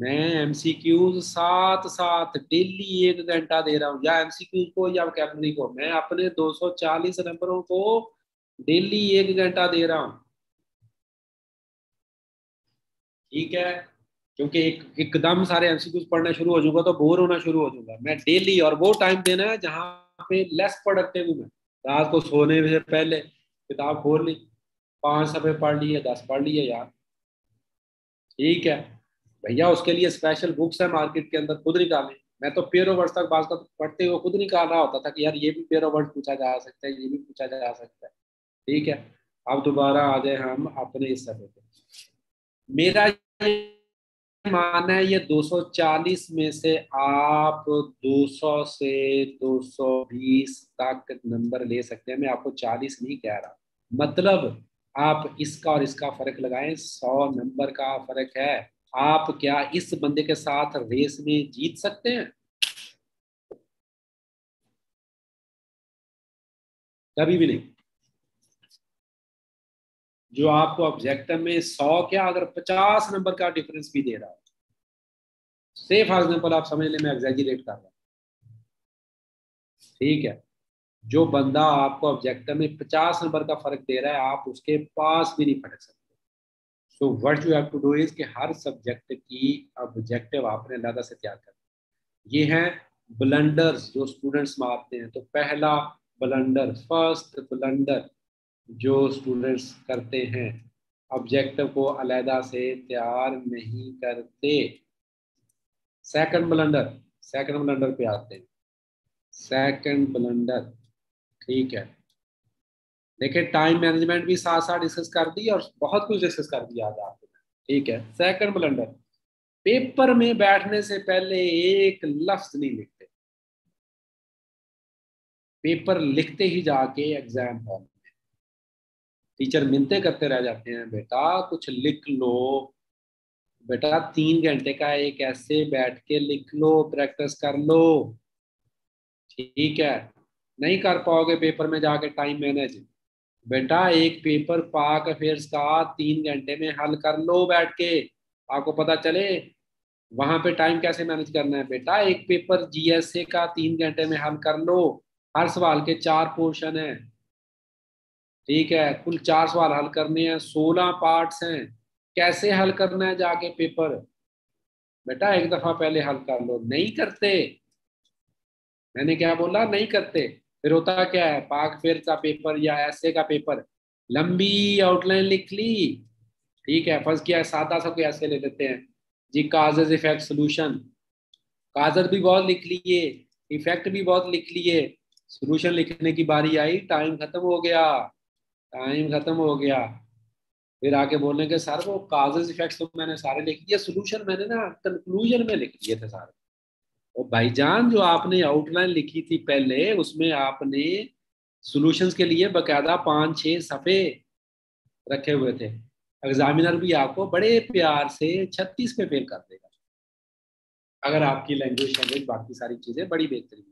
मैं एमसीक्यूज साथ डेली 1 घंटा दे रहा हूँ, या एमसीक्यूज को या कैटेगरी को। मैं अपने 240 नंबरों को डेली 1 घंटा दे रहा हूँ, ठीक है। क्योंकि एकदम सारे एमसीक्यूज पढ़ना शुरू हो जाऊंगा तो बोर होना शुरू हो जाऊंगा। मैं डेली, और वो टाइम देना है जहाँ पे लेस प्रोडक्टिव हूँ मैं। रात को सोने से पहले किताब खोल ली, 5 सफ़े पढ़ लिए, 10 पढ़ लिए यार, ठीक है भैया। उसके लिए स्पेशल बुक्स है मार्केट के अंदर, खुद निकालें। मैं तो पेयर वर्ड्स तक बात पढ़ते हुए खुद निकाल रहा होता था कि यार ये भी पेयर वर्ड पूछा जा सकता है, ये भी पूछा जा सकता है, ठीक है। अब दोबारा आ जाए हम अपने इस सफ़े पे। मेरा मानना है ये 240 में से आप 200 से 220 तक नंबर ले सकते हैं। मैं आपको 40 नहीं कह रहा, मतलब आप इसका और इसका फर्क लगाएं, 100 नंबर का फर्क है। आप क्या इस बंदे के साथ रेस में जीत सकते हैं? कभी भी नहीं। जो आपको ऑब्जेक्टिव में 100 क्या अगर 50 नंबर का डिफरेंस भी दे रहा है, सेफ फॉर एग्जाम्पल आप समझ ले मैं एग्जैजरेट कर रहा हूं, ठीक है। जो बंदा आपको ऑब्जेक्टिव में 50 नंबर का फर्क दे रहा है आप उसके पास भी नहीं पढ़ सकते। तो what you have to do is कि हर सब्जेक्ट की ऑब्जेक्टिव आपने अलग से तैयार करना। ये हैं ब्लंडर्स जो स्टूडेंट्स मारते हैं। तो पहला ब्लंडर, फर्स्ट ब्लंडर जो स्टूडेंट्स करते हैं, ऑब्जेक्टिव को अलग से तैयार नहीं करते। सेकंड ब्लंडर पे आते हैं। सेकंड ब्लंडर, ठीक है। देखिए टाइम मैनेजमेंट भी साथ साथ डिस्कस कर दी और बहुत कुछ डिस्कस कर दिया आज आपने, ठीक है। सेकंड ब्लंडर, पेपर में बैठने से पहले एक लफ्ज नहीं लिखते, पेपर लिखते ही जाके एग्जाम हॉल में टीचर मिनते करते रह जाते हैं, बेटा कुछ लिख लो बेटा, 3 घंटे का एक ऐसे बैठ के लिख लो, प्रैक्टिस कर लो, ठीक है। नहीं कर पाओगे पेपर में जाके टाइम मैनेज, बेटा एक पेपर पाक अफेयर्स का 3 घंटे में हल कर लो बैठ के, आपको पता चले वहां पे टाइम कैसे मैनेज करना है। बेटा एक पेपर जीएसए का 3 घंटे में हल कर लो, हर सवाल के 4 पोर्शन हैं, ठीक है। कुल 4 सवाल हल करने हैं, 16 पार्ट्स हैं, कैसे हल करना है जाके पेपर, बेटा एक दफा पहले हल कर लो। नहीं करते, मैंने क्या बोला, नहीं करते। फिर होता क्या है, पाक फेयर का पेपर या ऐसे का पेपर लंबी आउटलाइन लिख ली, ठीक है। फर्स्ट किया सादा सा कोई ऐसे ले लेते हैं जी, काजेज इफेक्ट सोल्यूशन, काजर भी बहुत लिख लिए, इफेक्ट भी बहुत लिख लिए, सोल्यूशन लिखने की बारी आई, टाइम खत्म हो गया। फिर आके बोलने के सर वो काजेज इफेक्ट तो मैंने सारे लिख दिए, सोल्यूशन मैंने ना कंक्लूजन में लिख दिए थे सारे। और भाईजान जो आपने आउटलाइन लिखी थी पहले उसमें आपने सॉल्यूशंस के लिए बकायदा 5-6 सफ़े रखे हुए थे, एग्जामिनर भी आपको बड़े प्यार से 36 पे फेल कर देगा अगर आपकी लैंग्वेज बाकी सारी चीजें बड़ी बेहतरीन है,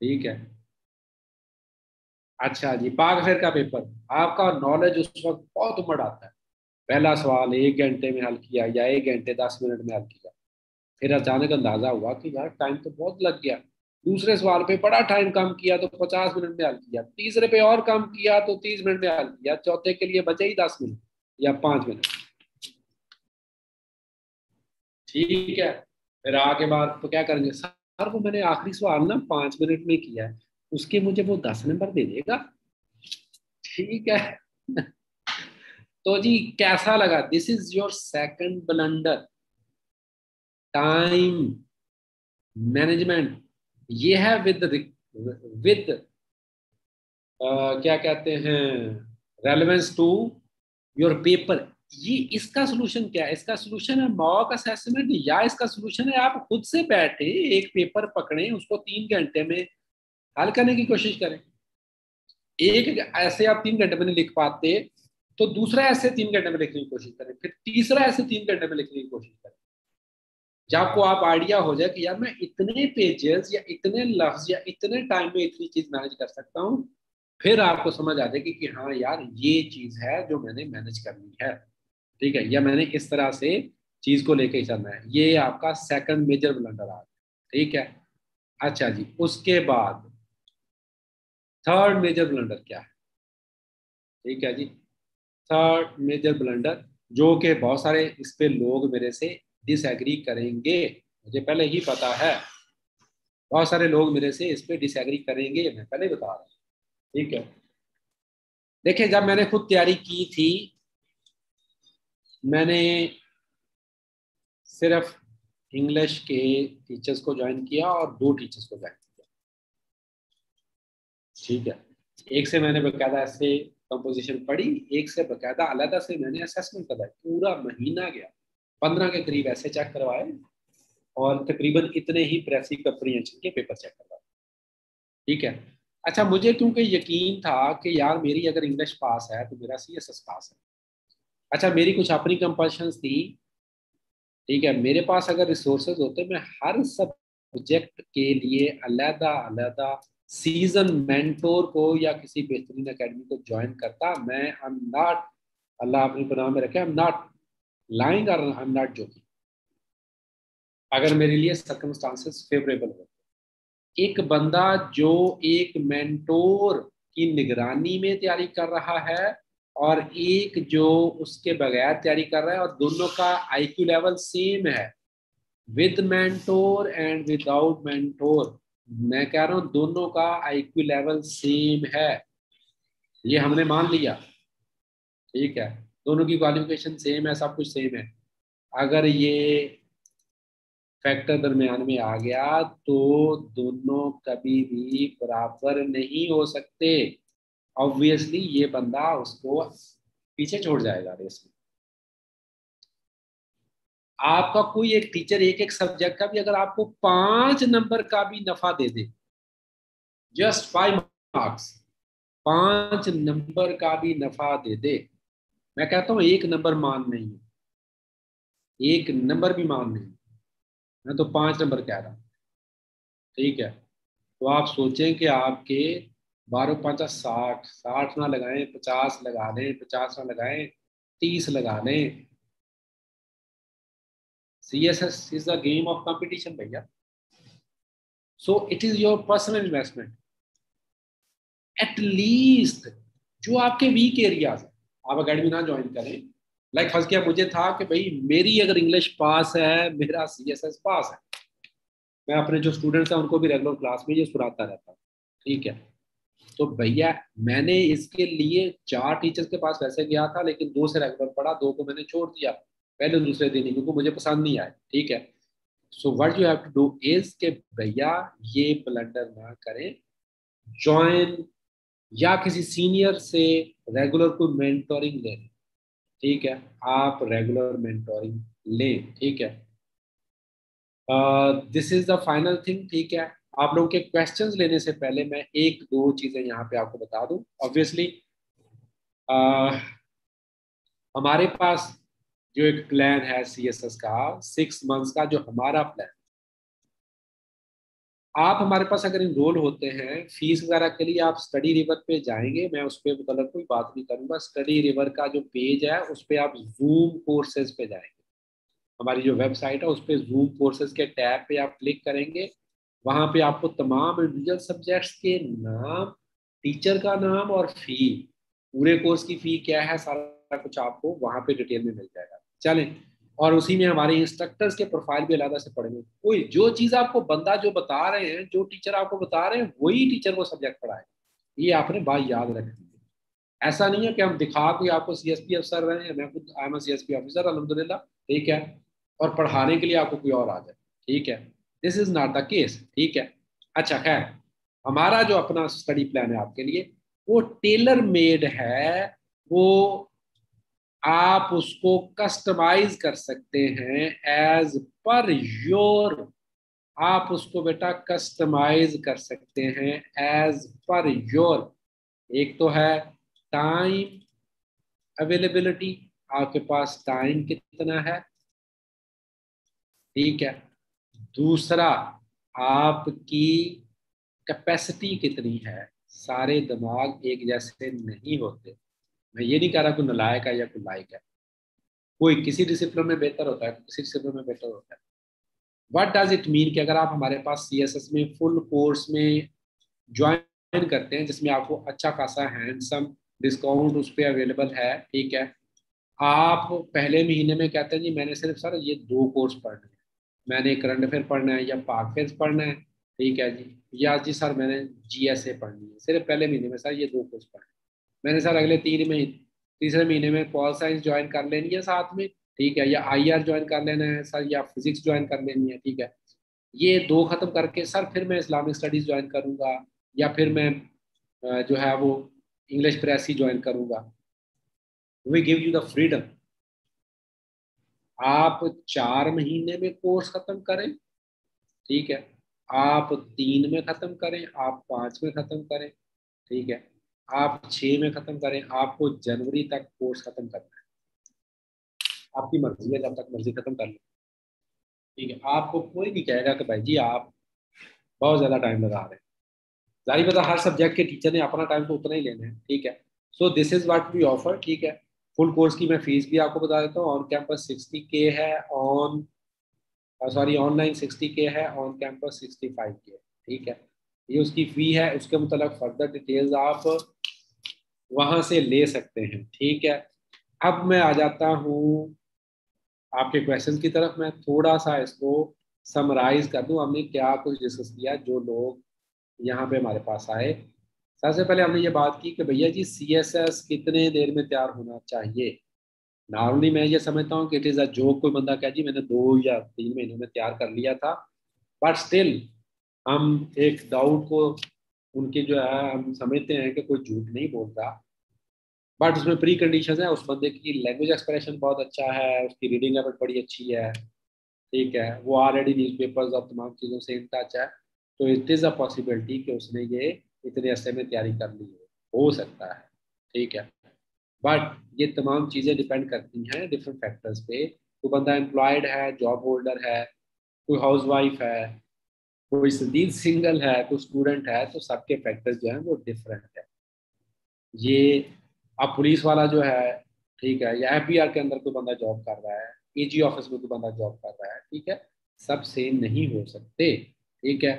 ठीक है। अच्छा जी, पाक अफेयर का पेपर, आपका नॉलेज उस वक्त बहुत उमड़ आता है, पहला सवाल 1 घंटे में हल किया या 1 घंटे 10 मिनट में हल किया, फिर अचानक अंदाजा हुआ कि यार टाइम तो बहुत लग गया, दूसरे सवाल पे बड़ा टाइम काम किया तो 50 मिनट में हल किया, तीसरे पे और काम किया तो 30 मिनट में हल किया, चौथे के लिए बचे ही 10 मिनट या 5 मिनट। ठीक है, फिर आके बाद तो क्या करेंगे, सर वो मैंने आखिरी सवाल ना 5 मिनट में किया है, उसके मुझे वो 10 नंबर दे देगा। ठीक है तो जी कैसा लगा, this is your second blunder, time management. ये है विद क्या कहते हैं, रेलेवेंस टू योर पेपर। ये इसका सोल्यूशन क्या है, इसका सोल्यूशन है मॉक असेसमेंट, या इसका सोल्यूशन है आप खुद से बैठे एक पेपर पकड़े, उसको 3 घंटे में हल करने की कोशिश करें। एक ऐसे आप 3 घंटे में नहीं लिख पाते तो दूसरा ऐसे 3 घंटे में लिखने की कोशिश करें, फिर तीसरा ऐसे 3 घंटे में लिखने की कोशिश करें। जब आपको आप आइडिया हो जाए कि यार मैं इतने पेजेस या इतने लफ्ज या इतने टाइम में इतनी चीज मैनेज कर सकता हूँ, फिर आपको समझ आ जाएगी कि हाँ यार ये चीज है जो मैंने मैनेज करनी है। ठीक है, या मैंने इस तरह से चीज को लेके चलना है। ये आपका सेकंड मेजर ब्लंडर आ गया। ठीक है, अच्छा जी, उसके बाद थर्ड मेजर ब्लंडर क्या है। ठीक है जी, थर्ड मेजर ब्लंडर जो कि बहुत सारे इस पे लोग मेरे से डिसएग्री करेंगे, मुझे पहले ही पता है, बहुत सारे लोग मेरे से इस पे डिसएग्री करेंगे, मैं पहले बता रहा हूँ। ठीक है, देखिए जब मैंने खुद तैयारी की थी, मैंने सिर्फ इंग्लिश के टीचर्स को ज्वाइन किया और 2 टीचर्स को ज्वाइन किया। ठीक है, एक से मैंने बकायदा ऐसे कंपोजिशन पढ़ी, एक से बकायदा अलग से मैंने असेसमेंट करवाई, पूरा महीना गया, 15 के करीब ऐसे चेक करवाए और तकरीबन इतने ही प्रेसिंग कंप्रीहेंशन के पेपर चेक करवाए। ठीक है, अच्छा मुझे क्योंकि यकीन था कि यार मेरी अगर इंग्लिश पास है तो मेरा सीएसएस पास है। अच्छा मेरी कुछ अपनी कंपल्शंस थी। ठीक है, मेरे पास अगर रिसोर्सेज होते मैं हर सब्जेक्ट के लिए अलग-अलग सीजन मेंटोर को या किसी बेहतरीन एकेडमी को ज्वाइन करता। मैं आई एम नॉट, अल्लाह अपनी पनाह में रखे, आई एम नॉट लाइंग और आई एम नॉट जोकिंग, अगर मेरे लिए सर्कमस्टांसेस फेवरेबल हो। एक बंदा जो एक मेंटोर की निगरानी में तैयारी कर रहा है और एक जो उसके बगैर तैयारी कर रहा है, और दोनों का आईक्यू लेवल सेम है with mentor and without mentor. मैं कह रहा हूँ दोनों का आईक्यू लेवल सेम है, ये हमने मान लिया। ठीक है, दोनों की क्वालिफिकेशन सेम है, सब कुछ सेम है। अगर ये फैक्टर दरमियान में आ गया तो दोनों कभी भी बराबर नहीं हो सकते। ऑब्वियसली ये बंदा उसको पीछे छोड़ जाएगा रेस में। आपका कोई एक टीचर एक सब्जेक्ट का भी अगर आपको 5 नंबर का भी नफा दे दे, जस्ट 5 मार्क्स, 5 नंबर का भी नफा दे दे, मैं कहता हूं 1 नंबर मान नहीं है, 1 नंबर भी मान नहीं, मैं तो 5 नंबर कह रहा हूं। ठीक है, तो आप सोचें कि आपके 12×5 60, 60 ना लगाएं 50 लगा लें, 50 ना लगाएं 30 लगा लें। CSS is a game of competition भैया, so it is your personal investment। at least जो आपके वीक एरियाज हैं, आप अकेडमी ना ज्वाइन करें। लाइक फर्स्ट क्या मुझे था कि भाई मेरी अगर इंग्लिश पास है, मेरा CSS पास है, मैं अपने जो स्टूडेंट्स हैं उनको भी रेगुलर क्लास में ये सुनाता रहता हूँ। ठीक है, तो भैया मैंने इसके लिए 4 टीचर्स के पास वैसे गया था, लेकिन 2 से रेगुलर पढ़ा, 2 को मैंने छोड़ दिया पहले दूसरे दिन क्योंकि मुझे पसंद नहीं आया। ठीक है, so what you have to do is के भैया ये ब्लंडर ना करें, ज्वाइन या किसी सीनियर से रेगुलर कोई मेंटोरिंग लें। ठीक है, आप रेगुलर मेंटोरिंग लें। ठीक है, this is the final thing. ठीक है, आप लोगों के क्वेश्चंस लेने से पहले मैं 1-2 चीजें यहाँ पे आपको बता दूं। ऑब्वियसली हमारे पास जो एक प्लान है CSS का 6 मंथ्स का, जो हमारा प्लान, आप हमारे पास अगर इनरोल होते हैं, फीस वगैरह के लिए आप स्टडी रिवर पे जाएंगे, मैं उस पर मतलब कोई बात नहीं करूंगा। स्टडी रिवर का जो पेज है उस पर आप जूम कोर्सेज पे जाएंगे, हमारी जो वेबसाइट है उस पर जूम कोर्सेज के टैब पे आप क्लिक करेंगे, वहां पे आपको तमाम इंडिविजुअल सब्जेक्ट्स के नाम, टीचर का नाम और फी, पूरे कोर्स की फी क्या है, सारा कुछ आपको वहां पे डिटेल में मिल जाएगा। चलें, और उसी में हमारे इंस्ट्रक्टर्स के प्रोफाइल भी अलग से पढ़ेंगे। कोई जो चीज आपको बंदा जो बता रहे हैं, जो टीचर आपको बता रहे हैं, वही टीचर वो सब्जेक्ट पढ़ाएगा। ये आपने बात याद रखनी है। ऐसा नहीं है कि हम दिखा के आपको CSP अफसर रहे हैं, मैं खुद IM CSP ऑफिसर अलहमदुलिल्लाह, ठीक है, और पढ़ाने के लिए आपको कोई और आ जाए, ठीक है, this is not the case, ठीक है। अच्छा खैर, हमारा जो अपना स्टडी प्लान है आपके लिए, वो टेलर मेड है, वो आप उसको कस्टमाइज कर सकते हैं एज पर योर, आप उसको बेटा कस्टमाइज कर सकते हैं एज पर योर। एक तो है टाइम अवेलेबिलिटी, आपके पास टाइम कितना है, ठीक है। दूसरा, आपकी कैपेसिटी कितनी है, सारे दिमाग एक जैसे नहीं होते। मैं ये नहीं कह रहा कोई नलायक है या कोई लायक है, कोई किसी डिसिप्लिन में बेहतर होता है, किसी डिसिप्लिन में बेहतर होता है। व्हाट डज इट मीन कि अगर आप हमारे पास CSS में फुल कोर्स में ज्वाइन करते हैं, जिसमें आपको अच्छा खासा हैंडसम डिस्काउंट उस पर अवेलेबल है, ठीक है, आप पहले महीने में कहते हैं जी मैंने सिर्फ सर ये 2 कोर्स पढ़ने हैं, मैंने करंट अफेयर पढ़ना है या पाक अफेयर पढ़ना है, ठीक है जी, या जी सर मैंने GSA पढ़नी है, सिर्फ पहले महीने में सर ये 2 कोर्स पढ़ने, मैंने सर अगले तीसरे महीने में पॉल साइंस ज्वाइन कर लेनी है साथ में, ठीक है, या IR ज्वाइन कर लेना है सर, या फिजिक्स ज्वाइन कर लेनी है, ठीक है, ये 2 ख़त्म करके सर फिर मैं इस्लामिक स्टडीज़ ज्वाइन करूँगा, या फिर मैं जो है वो इंग्लिश प्रेस ही ज्वाइन करूँगा। We give you the freedom, आप 4 महीने में कोर्स ख़त्म करें, ठीक है, आप 3 में ख़त्म करें, आप 5 में ख़त्म करें, ठीक है, आप 6 में ख़त्म करें, आपको जनवरी तक कोर्स ख़त्म करना है, आपकी मर्जी है, जब तक मर्जी ख़त्म कर लें, ठीक है। आपको कोई नहीं कहेगा कि भाई जी आप बहुत ज़्यादा टाइम लगा रहे हैं, जाहिर बात है हर सब्जेक्ट के टीचर ने अपना टाइम तो उतना ही लेना है, ठीक है। So this is what we offer, ठीक है। फुल कोर्स की मैं फ़ीस भी आपको बता देता हूँ, ऑन कैंपस 60K है, ऑनलाइन 60K है, ऑन कैंपस 65K है, ठीक है, ये उसकी फ़ी है। उसके मतलब फर्दर डिटेल्स आप वहाँ से ले सकते हैं, ठीक है। अब मैं आ जाता हूँ आपके क्वेश्चन की तरफ, मैं थोड़ा सा इसको समराइज़ कर दूँ, हमने क्या कुछ डिस्कस किया। जो लोग यहाँ पे हमारे पास आए, सबसे पहले हमने ये बात की कि भैया जी CSS कितने देर में तैयार होना चाहिए। नॉर्मली मैं ये समझता हूँ कि इट इज़ अ जोक, कोई बंदा कह जी मैंने 2 या 3 महीनों में तैयार कर लिया था, बट स्टिल हम एक डाउट को उनके जो है हम समझते हैं कि कोई झूठ नहीं बोल रहा, बट उसमें प्री कंडीशन है, उस बंदे की लैंग्वेज एक्सप्रेशन बहुत अच्छा है, उसकी रीडिंग एबिलिटी बड़ी अच्छी है, ठीक है, वो ऑलरेडी न्यूज़पेपर्स और तमाम चीज़ों से इन टच है, तो इट इज़ अ पॉसिबिलिटी कि उसने ये इतने अरसे में तैयारी कर ली हो सकता है, ठीक है। बट ये तमाम चीज़ें डिपेंड करती हैं डिफरेंट फैक्टर्स पे, कोई बंदा एम्प्लॉयड है, जॉब होल्डर है, कोई हाउस वाइफ है, कोई सिंगल है, कोई स्टूडेंट है, तो सबके फैक्टर्स जो हैं वो डिफरेंट है। ये अब पुलिस वाला जो है, ठीक है, या FBR के अंदर कोई बंदा जॉब कर रहा है, AG ऑफिस में कोई बंदा जॉब कर रहा है, ठीक है, सब सेम नहीं हो सकते, ठीक है।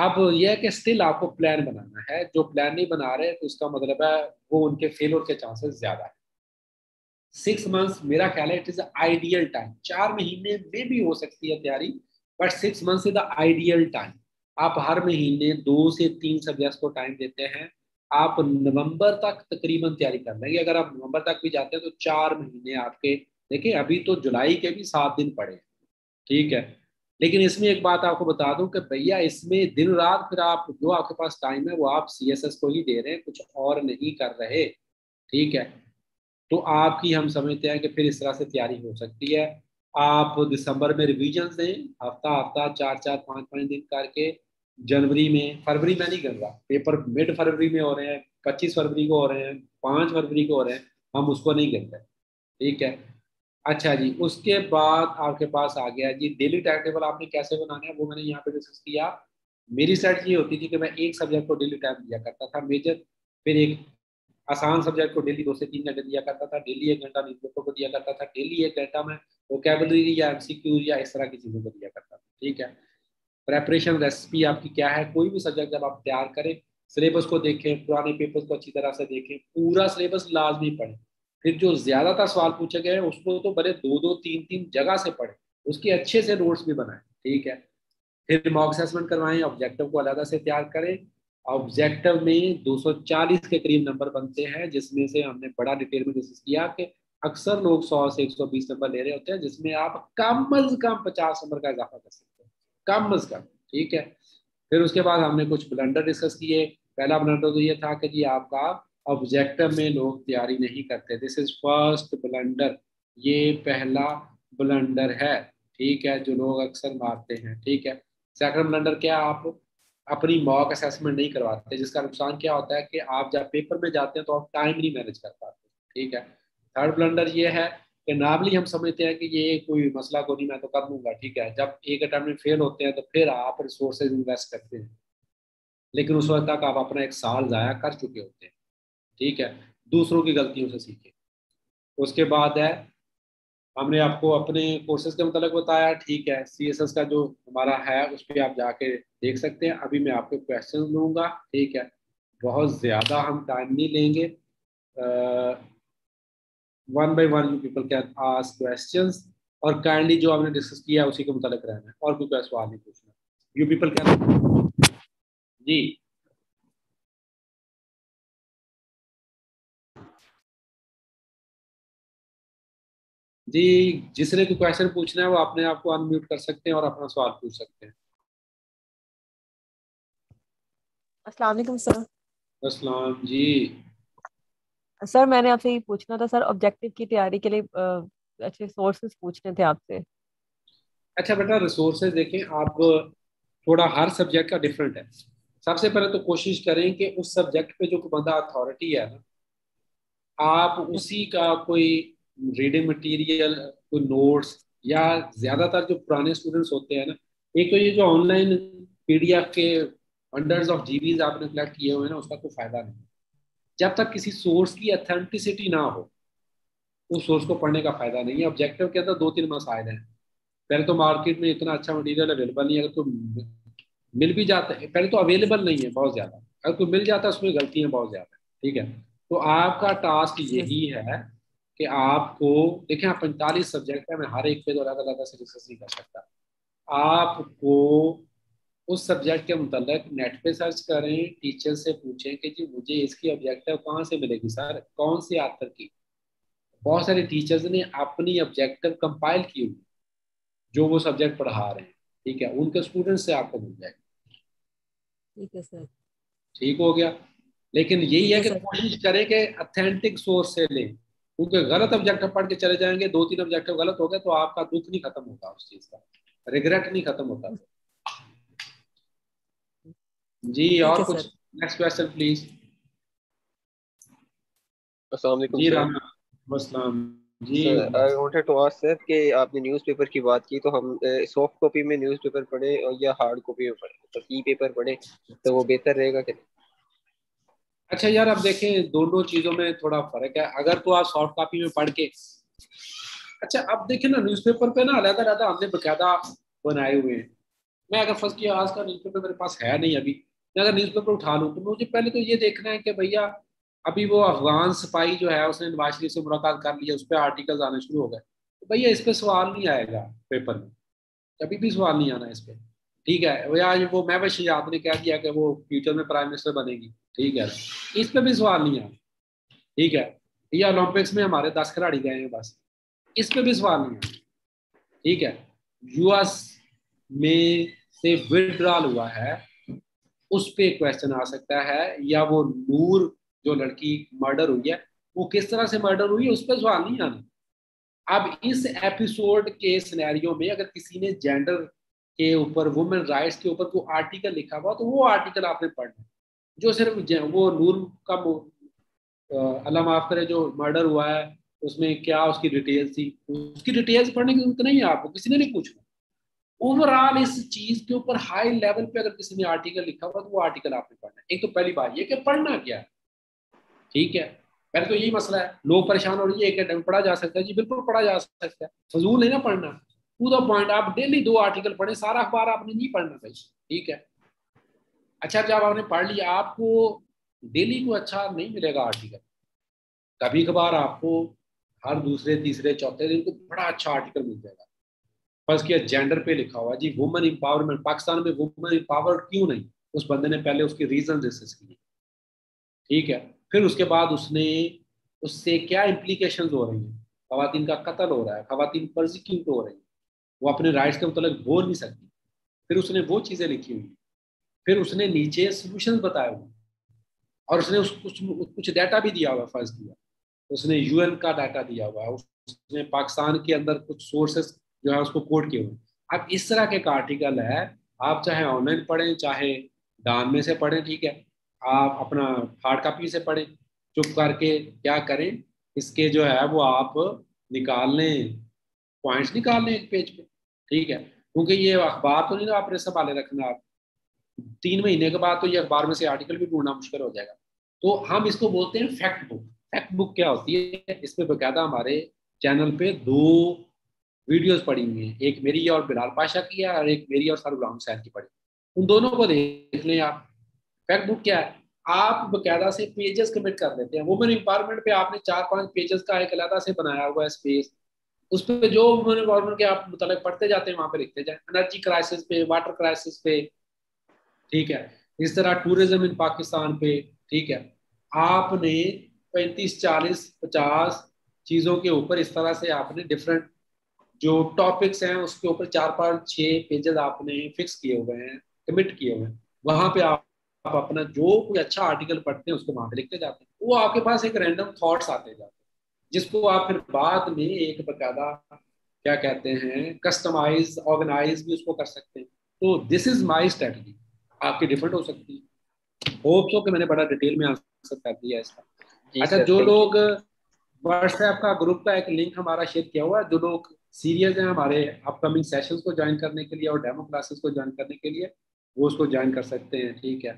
अब यह है कि स्टिल आपको प्लान बनाना है, जो प्लान नहीं बना रहे तो उसका मतलब है वो उनके फेलियर के चांसेस ज़्यादा है। 6 मंथ्स मेरा ख्याल है इट इज़ आइडियल टाइम, 4 महीने में भी हो सकती है तैयारी, but 6 months is the ideal time. आप हर महीने 2 से 3 सब्जेक्ट्स को टाइम देते हैं, आप नवंबर तक तकरीबन तैयारी कर लेंगे। अगर आप नवंबर तक भी जाते हैं तो 4 महीने आपके, देखिए अभी तो जुलाई के भी 7 दिन पड़े हैं, ठीक है। लेकिन इसमें एक बात आपको बता दूं कि भैया इसमें दिन रात फिर आप जो आपके पास टाइम है वो आप CSS को ही दे रहे हैं, कुछ और नहीं कर रहे, ठीक है। तो आपकी हम समझते हैं कि फिर इस तरह से तैयारी हो सकती है। आप दिसंबर में रिवीजन दें, हफ्ता हफ्ता 4-4, 5-5 दिन करके। जनवरी में, फरवरी में नहीं कर रहा, पेपर मिड फरवरी में हो रहे हैं, 25 फरवरी को हो रहे हैं, 5 फरवरी को हो रहे हैं, हम उसको नहीं कर रहे, ठीक है। अच्छा जी, उसके बाद आपके पास आ गया जी डेली टाइम टेबल आपने कैसे बनाना है, वो मैंने यहाँ पे डिस्कस किया। मेरी स्ट्रेटजी ये होती थी कि मैं एक सब्जेक्ट को डेली टाइम दिया करता था मेजर, फिर एक आसान सब्जेक्ट को डेली 2 से 3 घंटे दिया करता था, डेली 1 घंटा न्यूज़पेपर को दिया करता था, डेली 1 घंटा में वोकैबुलरी या MCQ या इस तरह की चीज़ों को दिया करता था, ठीक है। प्रेपरेशन रेसिपी आपकी क्या है। कोई भी सब्जेक्ट जब आप तैयार करें, सिलेबस को देखें, पुराने पेपर्स को अच्छी तरह से देखें, पूरा सिलेबस लाजमी पढ़ें। फिर जो ज़्यादातर सवाल पूछे गए हैं उसको तो बड़े दो दो तीन तीन जगह से पढ़ें, उसके अच्छे से नोट्स भी बनाएं, ठीक है। फिर मॉक असेसमेंट करवाएं, ऑब्जेक्टिव को अलग से तैयार करें। ऑब्जेक्टिव में 240 के करीब नंबर बनते हैं, जिसमें से हमने बड़ा डिटेल में डिस्कस किया कि अक्सर लोग 100 से 120 नंबर ले रहे होते हैं, जिसमें आप कम अज़ कम 50 नंबर का इजाफा कर सकते हैं, कम अज़ कम, ठीक है। फिर उसके बाद हमने कुछ ब्लंडर डिस्कस किए। पहला ब्लंडर तो ये था कि जी आपका ऑब्जेक्टिव में लोग तैयारी नहीं करते, दिस इज़ फर्स्ट ब्लंडर, ये पहला ब्लंडर है, ठीक है, जो लोग अक्सर मारते हैं, ठीक है। सेकंड ब्लंडर क्या, आप अपनी मॉक असेसमेंट नहीं करवाते, जिसका नुकसान क्या होता है कि आप जब पेपर में जाते हैं तो आप टाइम नहीं मैनेज कर पाते, ठीक है। थर्ड ब्लंडर ये है कि नॉर्मली हम समझते हैं कि ये कोई मसला को नहीं, मैं तो कर लूँगा, ठीक है। जब एक अटैम्प्ट में फेल होते हैं तो फिर आप रिसोर्सेज इन्वेस्ट करते हैं, लेकिन उस वक्त तक आप अपना एक साल ज़ाया कर चुके होते हैं, ठीक है। दूसरों की गलतियों से सीखें। उसके बाद है, हमने आपको अपने कोर्सेज के मतलब बताया, ठीक है। सीएसएस का जो हमारा है उस पर आप जाके देख सकते हैं। अभी मैं आपको क्वेश्चन लूँगा, ठीक है, बहुत ज़्यादा हम टाइम नहीं लेंगे। One by one you people can ask questions, और काइंडली जो आपने डिस्कस किया उसी के मतलब रहना है, और कोई सवाल नहीं पूछना। यू पीपल कैन जी जी जिसने कोई क्वेश्चन पूछना है वो अपने आप को अनम्यूट कर सकते हैं और अपना सवाल पूछ सकते हैं। अस्सलाम वालेकुम सर। अस्सलाम जी। सर मैंने आपसे ये पूछना था सर, ऑब्जेक्टिव की तैयारी के लिए अच्छे रिसोर्सेज पूछने थे आपसे। अच्छा बेटा, रिसोर्सेज देखें आप, थोड़ा हर सब्जेक्ट का डिफरेंट है। सबसे पहले तो कोशिश करें कि उस सब्जेक्ट पे जो बंदा अथॉरिटी है ना, आप उसी का कोई रीडिंग मटेरियल, कोई नोट्स, या ज़्यादातर जो पुराने स्टूडेंट्स होते हैं ना, एक तो ये जो ऑनलाइन पीडीएफ के हंड्रेड्स ऑफ जीबीज आपने कलेक्ट किए हुए हैं ना, उसका कोई फ़ायदा नहीं। जब तक किसी सोर्स की अथेंटिसिटी ना हो, उस सोर्स को पढ़ने का फ़ायदा नहीं है। ऑब्जेक्टिव के अंदर 2-3 मसाइल हैं। पहले तो मार्केट में इतना अच्छा मटीरियल अवेलेबल नहीं है, अगर कोई मिल भी जाता है, पहले तो अवेलेबल नहीं है बहुत ज़्यादा, अगर कोई मिल जाता है उसमें गलतियाँ बहुत ज़्यादा, ठीक है। तो आपका टास्क यही है कि आपको देखें, आप 45 सब्जेक्ट है, मैं हर एक पे तो अलग अलग से डिस्कस नहीं कर सकता। आपको उस सब्जेक्ट के मतलब नेट पे सर्च करें, टीचर से पूछें कि जी मुझे इसकी ऑब्जेक्टिव कहाँ से मिलेगी सर, कौन से आथर की। बहुत सारे टीचर्स ने अपनी ऑब्जेक्टिव कंपाइल की हुई जो वो सब्जेक्ट पढ़ा रहे हैं, ठीक है, उनके स्टूडेंट से आपको मिल जाएगा, ठीक है सर, ठीक हो गया। लेकिन यही है कि कोशिश करें कि ऑथेंटिक सोर्स से लें, क्योंकि गलत ऑब्जेक्टिव पढ़ के चले जाएंगे, 2-3 ऑब्जेक्टिव गलत हो गए तो आपका दुख नहीं खत्म होगा, उस चीज का रिग्रेट नहीं खत्म होता जी। और कुछ नेक्स्ट क्वेश्चन प्लीज। अस्सलाम वालेकुम जी। अस्सलाम जी। I wanted to ask sir कि आपने न्यूज़पेपर की बात की, तो हम सॉफ्ट कॉपी में न्यूज़पेपर पढ़े या हार्ड कॉपी में पढ़े, तो ई पेपर पढ़े तो वो बेहतर रहेगा कि? अच्छा यार, आप देखें दोनों चीज़ों में थोड़ा फर्क है। अगर तो आप सॉफ्ट कॉपी में पढ़ के, अच्छा अब देखें ना, न्यूज़पेपर पे ना अलग अलग हमने बकायदा बनाए हुए हैं। मैं अगर फर्स्ट की आज का न्यूज़पेपर मेरे पास है नहीं अभी, मैं अगर न्यूज़पेपर उठा लूँ तो मुझे पहले तो ये देखना है कि भैया अभी वो अफगान सिपाही जो है उसने नवाज शरीफ से मुलाकात कर ली है, उस पर आर्टिकल्स आने शुरू हो गए, तो भैया इस पर सवाल नहीं आएगा पेपर में, कभी भी सवाल नहीं आना इस पर, ठीक है। भैया वो मैं बस आपने कह दिया कि वो फ्यूचर में प्राइम मिनिस्टर बनेगी, ठीक है, इस पे भी सवाल नहीं आना, ठीक है। या ओलंपिक्स में हमारे 10 खिलाड़ी गए हैं बस, इस पे भी सवाल नहीं आना, ठीक है। यूएस में से विड्रॉल हुआ है, उस पे क्वेश्चन आ सकता है, या वो नूर जो लड़की मर्डर हुई है वो किस तरह से मर्डर हुई है, उस पर सवाल नहीं आना। अब इस एपिसोड के सिनेरियो में अगर किसी ने जेंडर के ऊपर, वुमेन राइट्स के ऊपर कोई आर्टिकल लिखा हुआ तो वो आर्टिकल आपने पढ़ना। जो सिर्फ वो नूर का अल्लाह माफ करे जो मर्डर हुआ है उसमें क्या उसकी डिटेल्स थी, उसकी डिटेल्स पढ़ने की जरूरत नहीं है आपको, किसी ने नहीं पूछना। ओवरऑल इस चीज़ के ऊपर हाई लेवल पे अगर किसी ने आर्टिकल लिखा हुआ तो वो आर्टिकल आपने पढ़ना। एक तो पहली बात ये कि पढ़ना क्या है, ठीक है, पहले तो यही मसला है। लोग परेशान हो रही है, एक पढ़ा जा सकता है जी, बिल्कुल पढ़ा जा सकता है, फजूल है ना पढ़ना। टू द पॉइंट, आप डेली 2 आर्टिकल पढ़ें, सारा अखबार आपने नहीं पढ़ना चाहिए, ठीक है। अच्छा जब आपने पढ़ लिया, आपको डेली को अच्छा नहीं मिलेगा आर्टिकल, कभी कभार आपको हर दूसरे तीसरे चौथे दिन को बड़ा अच्छा आर्टिकल मिल जाएगा। फर्स्ट किया जेंडर पे लिखा हुआ जी, वुमेन एम्पावरमेंट, पाकिस्तान में वुमेन एम्पावर्ड क्यों नहीं, उस बंदे ने पहले उसके रीजन डिस्कस किए, ठीक है। फिर उसके बाद उसने उससे क्या इम्प्लीकेशन हो रही हैं, खवातीन का कत्ल हो रहा है, खवातीन परसिक्यूट हो रही हैं, वो अपने राइट्स के मतलब बोल नहीं सकती, फिर उसने वो चीज़ें लिखी हुई, फिर उसने नीचे सोल्यूशन बताए हुए, और उसने कुछ डाटा भी दिया हुआ। फर्स्ट दिया उसने यूएन का डाटा दिया हुआ, उसने पाकिस्तान के अंदर कुछ सोर्सेस जो है उसको कोट किए हुए। अब इस तरह के आर्टिकल है, आप चाहे ऑनलाइन पढ़ें, चाहे दान में से पढ़ें, ठीक है, आप अपना हार्ड कापी से पढ़ें, चुप करके क्या करें, इसके जो है वो आप निकाल लें, पॉइंट्स निकाल लें एक पेज पे, ठीक है, क्योंकि ये अखबार तो नहीं ना आपने संभाले रखना, आप 3 महीने के बाद तो ये अखबार में से आर्टिकल भी ढूंढना मुश्किल हो जाएगा। तो हम इसको बोलते हैं फैक्ट बुक। फैक्ट बुक क्या होती है, इसमें बकायदा हमारे चैनल पे 2 वीडियोस पड़ी हुई हैं, एक मेरी और बिलाल पाशा की है, और एक मेरी और सरगुलाम हुसैन की पड़ी, उन दोनों को देख लें आप। फैक्ट बुक क्या है, आप बकायदा से पेजेस कमिट कर देते हैं, वुमेन एम्पावरमेंट पे आपने 4-5 पेजेस का एक अलग से बनाया हुआ स्पेस, उस पर जो वुमेन एम्पावरमेंट के आप मतलब पढ़ते जाते हैं, वहाँ पे लिखते जाए, एनर्जी क्राइसिस पे, वाटर क्राइसिस पे, ठीक है, इस तरह टूरिज्म इन पाकिस्तान पे, ठीक है, आपने 35-40-50 चीज़ों के ऊपर इस तरह से आपने डिफरेंट जो टॉपिक्स हैं उसके ऊपर 4-5-6 पेजेस आपने फिक्स किए हुए हैं, कमिट किए हुए हैं, वहाँ पे आप अपना जो कोई अच्छा आर्टिकल पढ़ते हैं उसको वहाँ पे लिखते जाते हैं, वो आपके पास एक रैंडम थॉट्स आते जाते हैं, जिसको आप फिर बाद में एक बकायदा क्या कहते हैं कस्टमाइज ऑर्गेनाइज भी उसको कर सकते हैं। तो दिस इज माई स्ट्रेटजी, आपकी डिफरेंट हो सकती है। होप सो कि मैंने बड़ा डिटेल में आंसर कर दिया इसका। अच्छा जो लोग व्हाट्सएप का ग्रुप का एक लिंक हमारा शेयर किया हुआ है, जो लोग सीरियस हैं हमारे अपकमिंग सेशंस को ज्वाइन करने के लिए और डेमो क्लासेस को ज्वाइन करने के लिए, वो उसको ज्वाइन कर सकते हैं, ठीक है,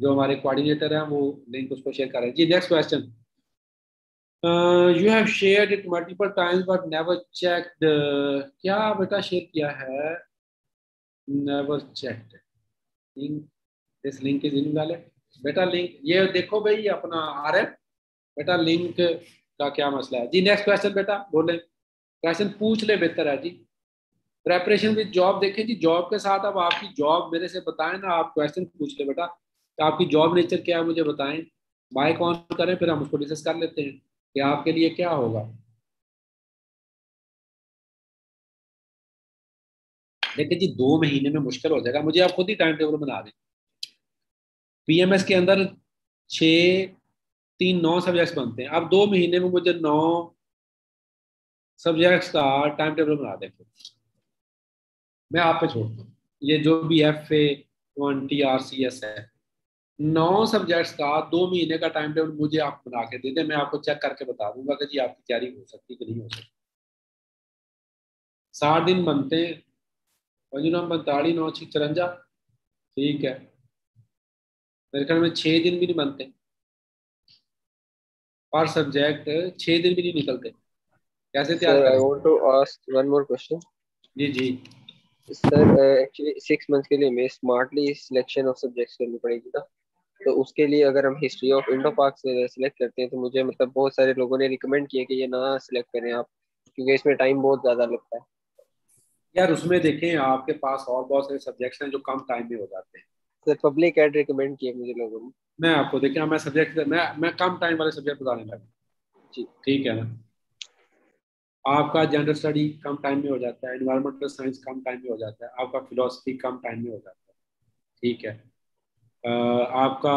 जो हमारे कोऑर्डिनेटर हैं वो लिंक उसको शेयर करें जी। Next question, you have shared it multiple times but never checked, क्या बेटा शेयर किया है, never checked, link this link is invalid, बेटा लिंक ये देखो भाई अपना आर एफ, बेटा लिंक का क्या मसला है जी। नेक्स्ट क्वेश्चन बेटा बोले, क्वेश्चन पूछ ले बेहतर है जी। प्रेपरेशन विद जॉब देखें जी, जॉब के साथ अब आपकी जॉब मेरे से बताएं ना, आप क्वेश्चन पूछ ले बेटा तो आपकी जॉब नेचर क्या है मुझे बताएं, माइक ऑन करें, फिर हम उसको डिस्कस कर लेते हैं कि आपके लिए क्या होगा। देखिए जी 2 महीने में मुश्किल हो जाएगा, मुझे आप खुद ही टाइम टेबल बना दें। पीएमएस के अंदर 6, 3, 9 सब्जेक्ट्स बनते हैं, अब 2 महीने में मुझे 9 सब्जेक्ट्स का टाइम टेबल बना दें, मैं आप पे छोड़ता हूँ, ये जो भी FA 20 RCS है, 9 सब्जेक्ट्स का 2 महीने का टाइम टेबल मुझे आप बना के दे दें, मैं आपको चेक करके बता दूंगा कि जी आपकी तैयारी हो सकती कि नहीं हो सकती। 60 दिन बनते हैं, 55, 9, 54, ठीक है, मेरे ख्याल में 6 दिन भी नहीं बनते पर सब्जेक्ट, 6 दिन भी नहीं निकलते, कैसे तैयार I want to ask one more question जी। जी सर एक्चुअली 6 मंथ के लिए हमें स्मार्टली सिलेक्शन ऑफ सब्जेक्ट्स करनी पड़ेगी ना, तो उसके लिए अगर हम हिस्ट्री ऑफ इंडो पाक से सिलेक्ट करते हैं तो मुझे मतलब बहुत सारे लोगों ने रिकमेंड किया कि ये ना सिलेक्ट करें आप, क्योंकि इसमें टाइम बहुत ज़्यादा लगता है। यार उसमें देखें आपके पास और बहुत सारे सब्जेक्ट्स हैं जो कम टाइम में हो जाते हैं, सर पब्लिक एड रिकमेंड किए मुझे लोगों ने, मैं आपको देखिए मैं सब्जेक्ट मैं कम टाइम वाले सब्जेक्ट बताने लगा जी, ठीक है ना। आपका जेंडर स्टडी कम टाइम में हो जाता है, एनवायरमेंटल साइंस कम टाइम में हो जाता है, आपका फिलॉसफी कम टाइम में हो जाता है, ठीक है, आपका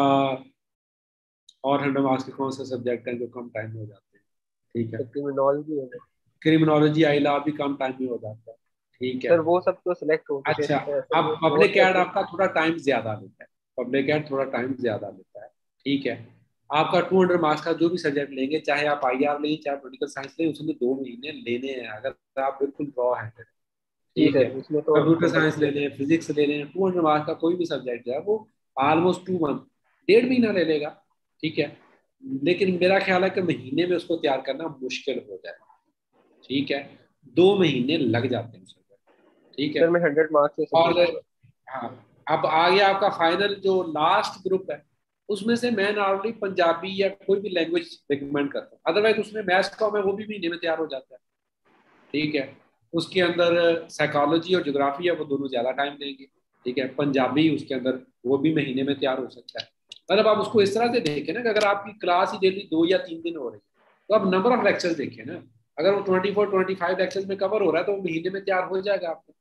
और 100 मार्क्स के कौन से सब्जेक्ट हैं जो कम टाइम में हो जाते हैं, ठीक है, क्रिमिनोलॉजी आइला भी कम टाइम में हो जाता है, ठीक है सर, वो सब तो सिलेक्ट हो। अच्छा अब पब्लिक एड आपका थोड़ा टाइम ज्यादा लेता है, पब्लिक एड थोड़ा टाइम ज्यादा लेता है, ठीक है, आपका 200 मार्क्स का जो भी सब्जेक्ट लेंगे, चाहे आप IR लें चाहे पोलिटिकल साइंस लें, उसमें 2 महीने लेने हैं अगर आप बिल्कुल रॉ हैंडेड, ठीक है, कंप्यूटर साइंस ले लें, फिजिक्स ले लें, 200 मार्क्स का कोई भी सब्जेक्ट है वो ऑलमोस्ट 2 मंथ 1.5 महीना ले लेगा, ठीक है, लेकिन मेरा ख्याल है कि महीने में उसको तैयार करना मुश्किल हो जाए, ठीक है, 2 महीने लग जाते हैं ठीक है, मैं 100 मार्क्स से। और हाँ, अब आ गया आपका फाइनल जो लास्ट ग्रुप है, उसमें से मैं नॉर्मली पंजाबी या कोई भी लैंग्वेज रिकमेंड करता हूँ। अदरवाइज उसमें मैथ्स कॉम है, वो भी महीने में तैयार हो जाता है, ठीक है। उसके अंदर साइकोलॉजी और ज्योग्राफी है, वो दोनों ज़्यादा टाइम देंगे, ठीक है। पंजाबी उसके अंदर वो भी महीने में तैयार हो सकता है। मतलब आप उसको इस तरह से देखें ना कि अगर आपकी क्लास ही डेली 2 या 3 दिन हो रही है, तो आप नंबर ऑफ लेक्चर्स देखें ना, अगर वो 24-25 लेक्चर्स में कवर हो रहा है तो वो महीने में तैयार हो जाएगा आपको।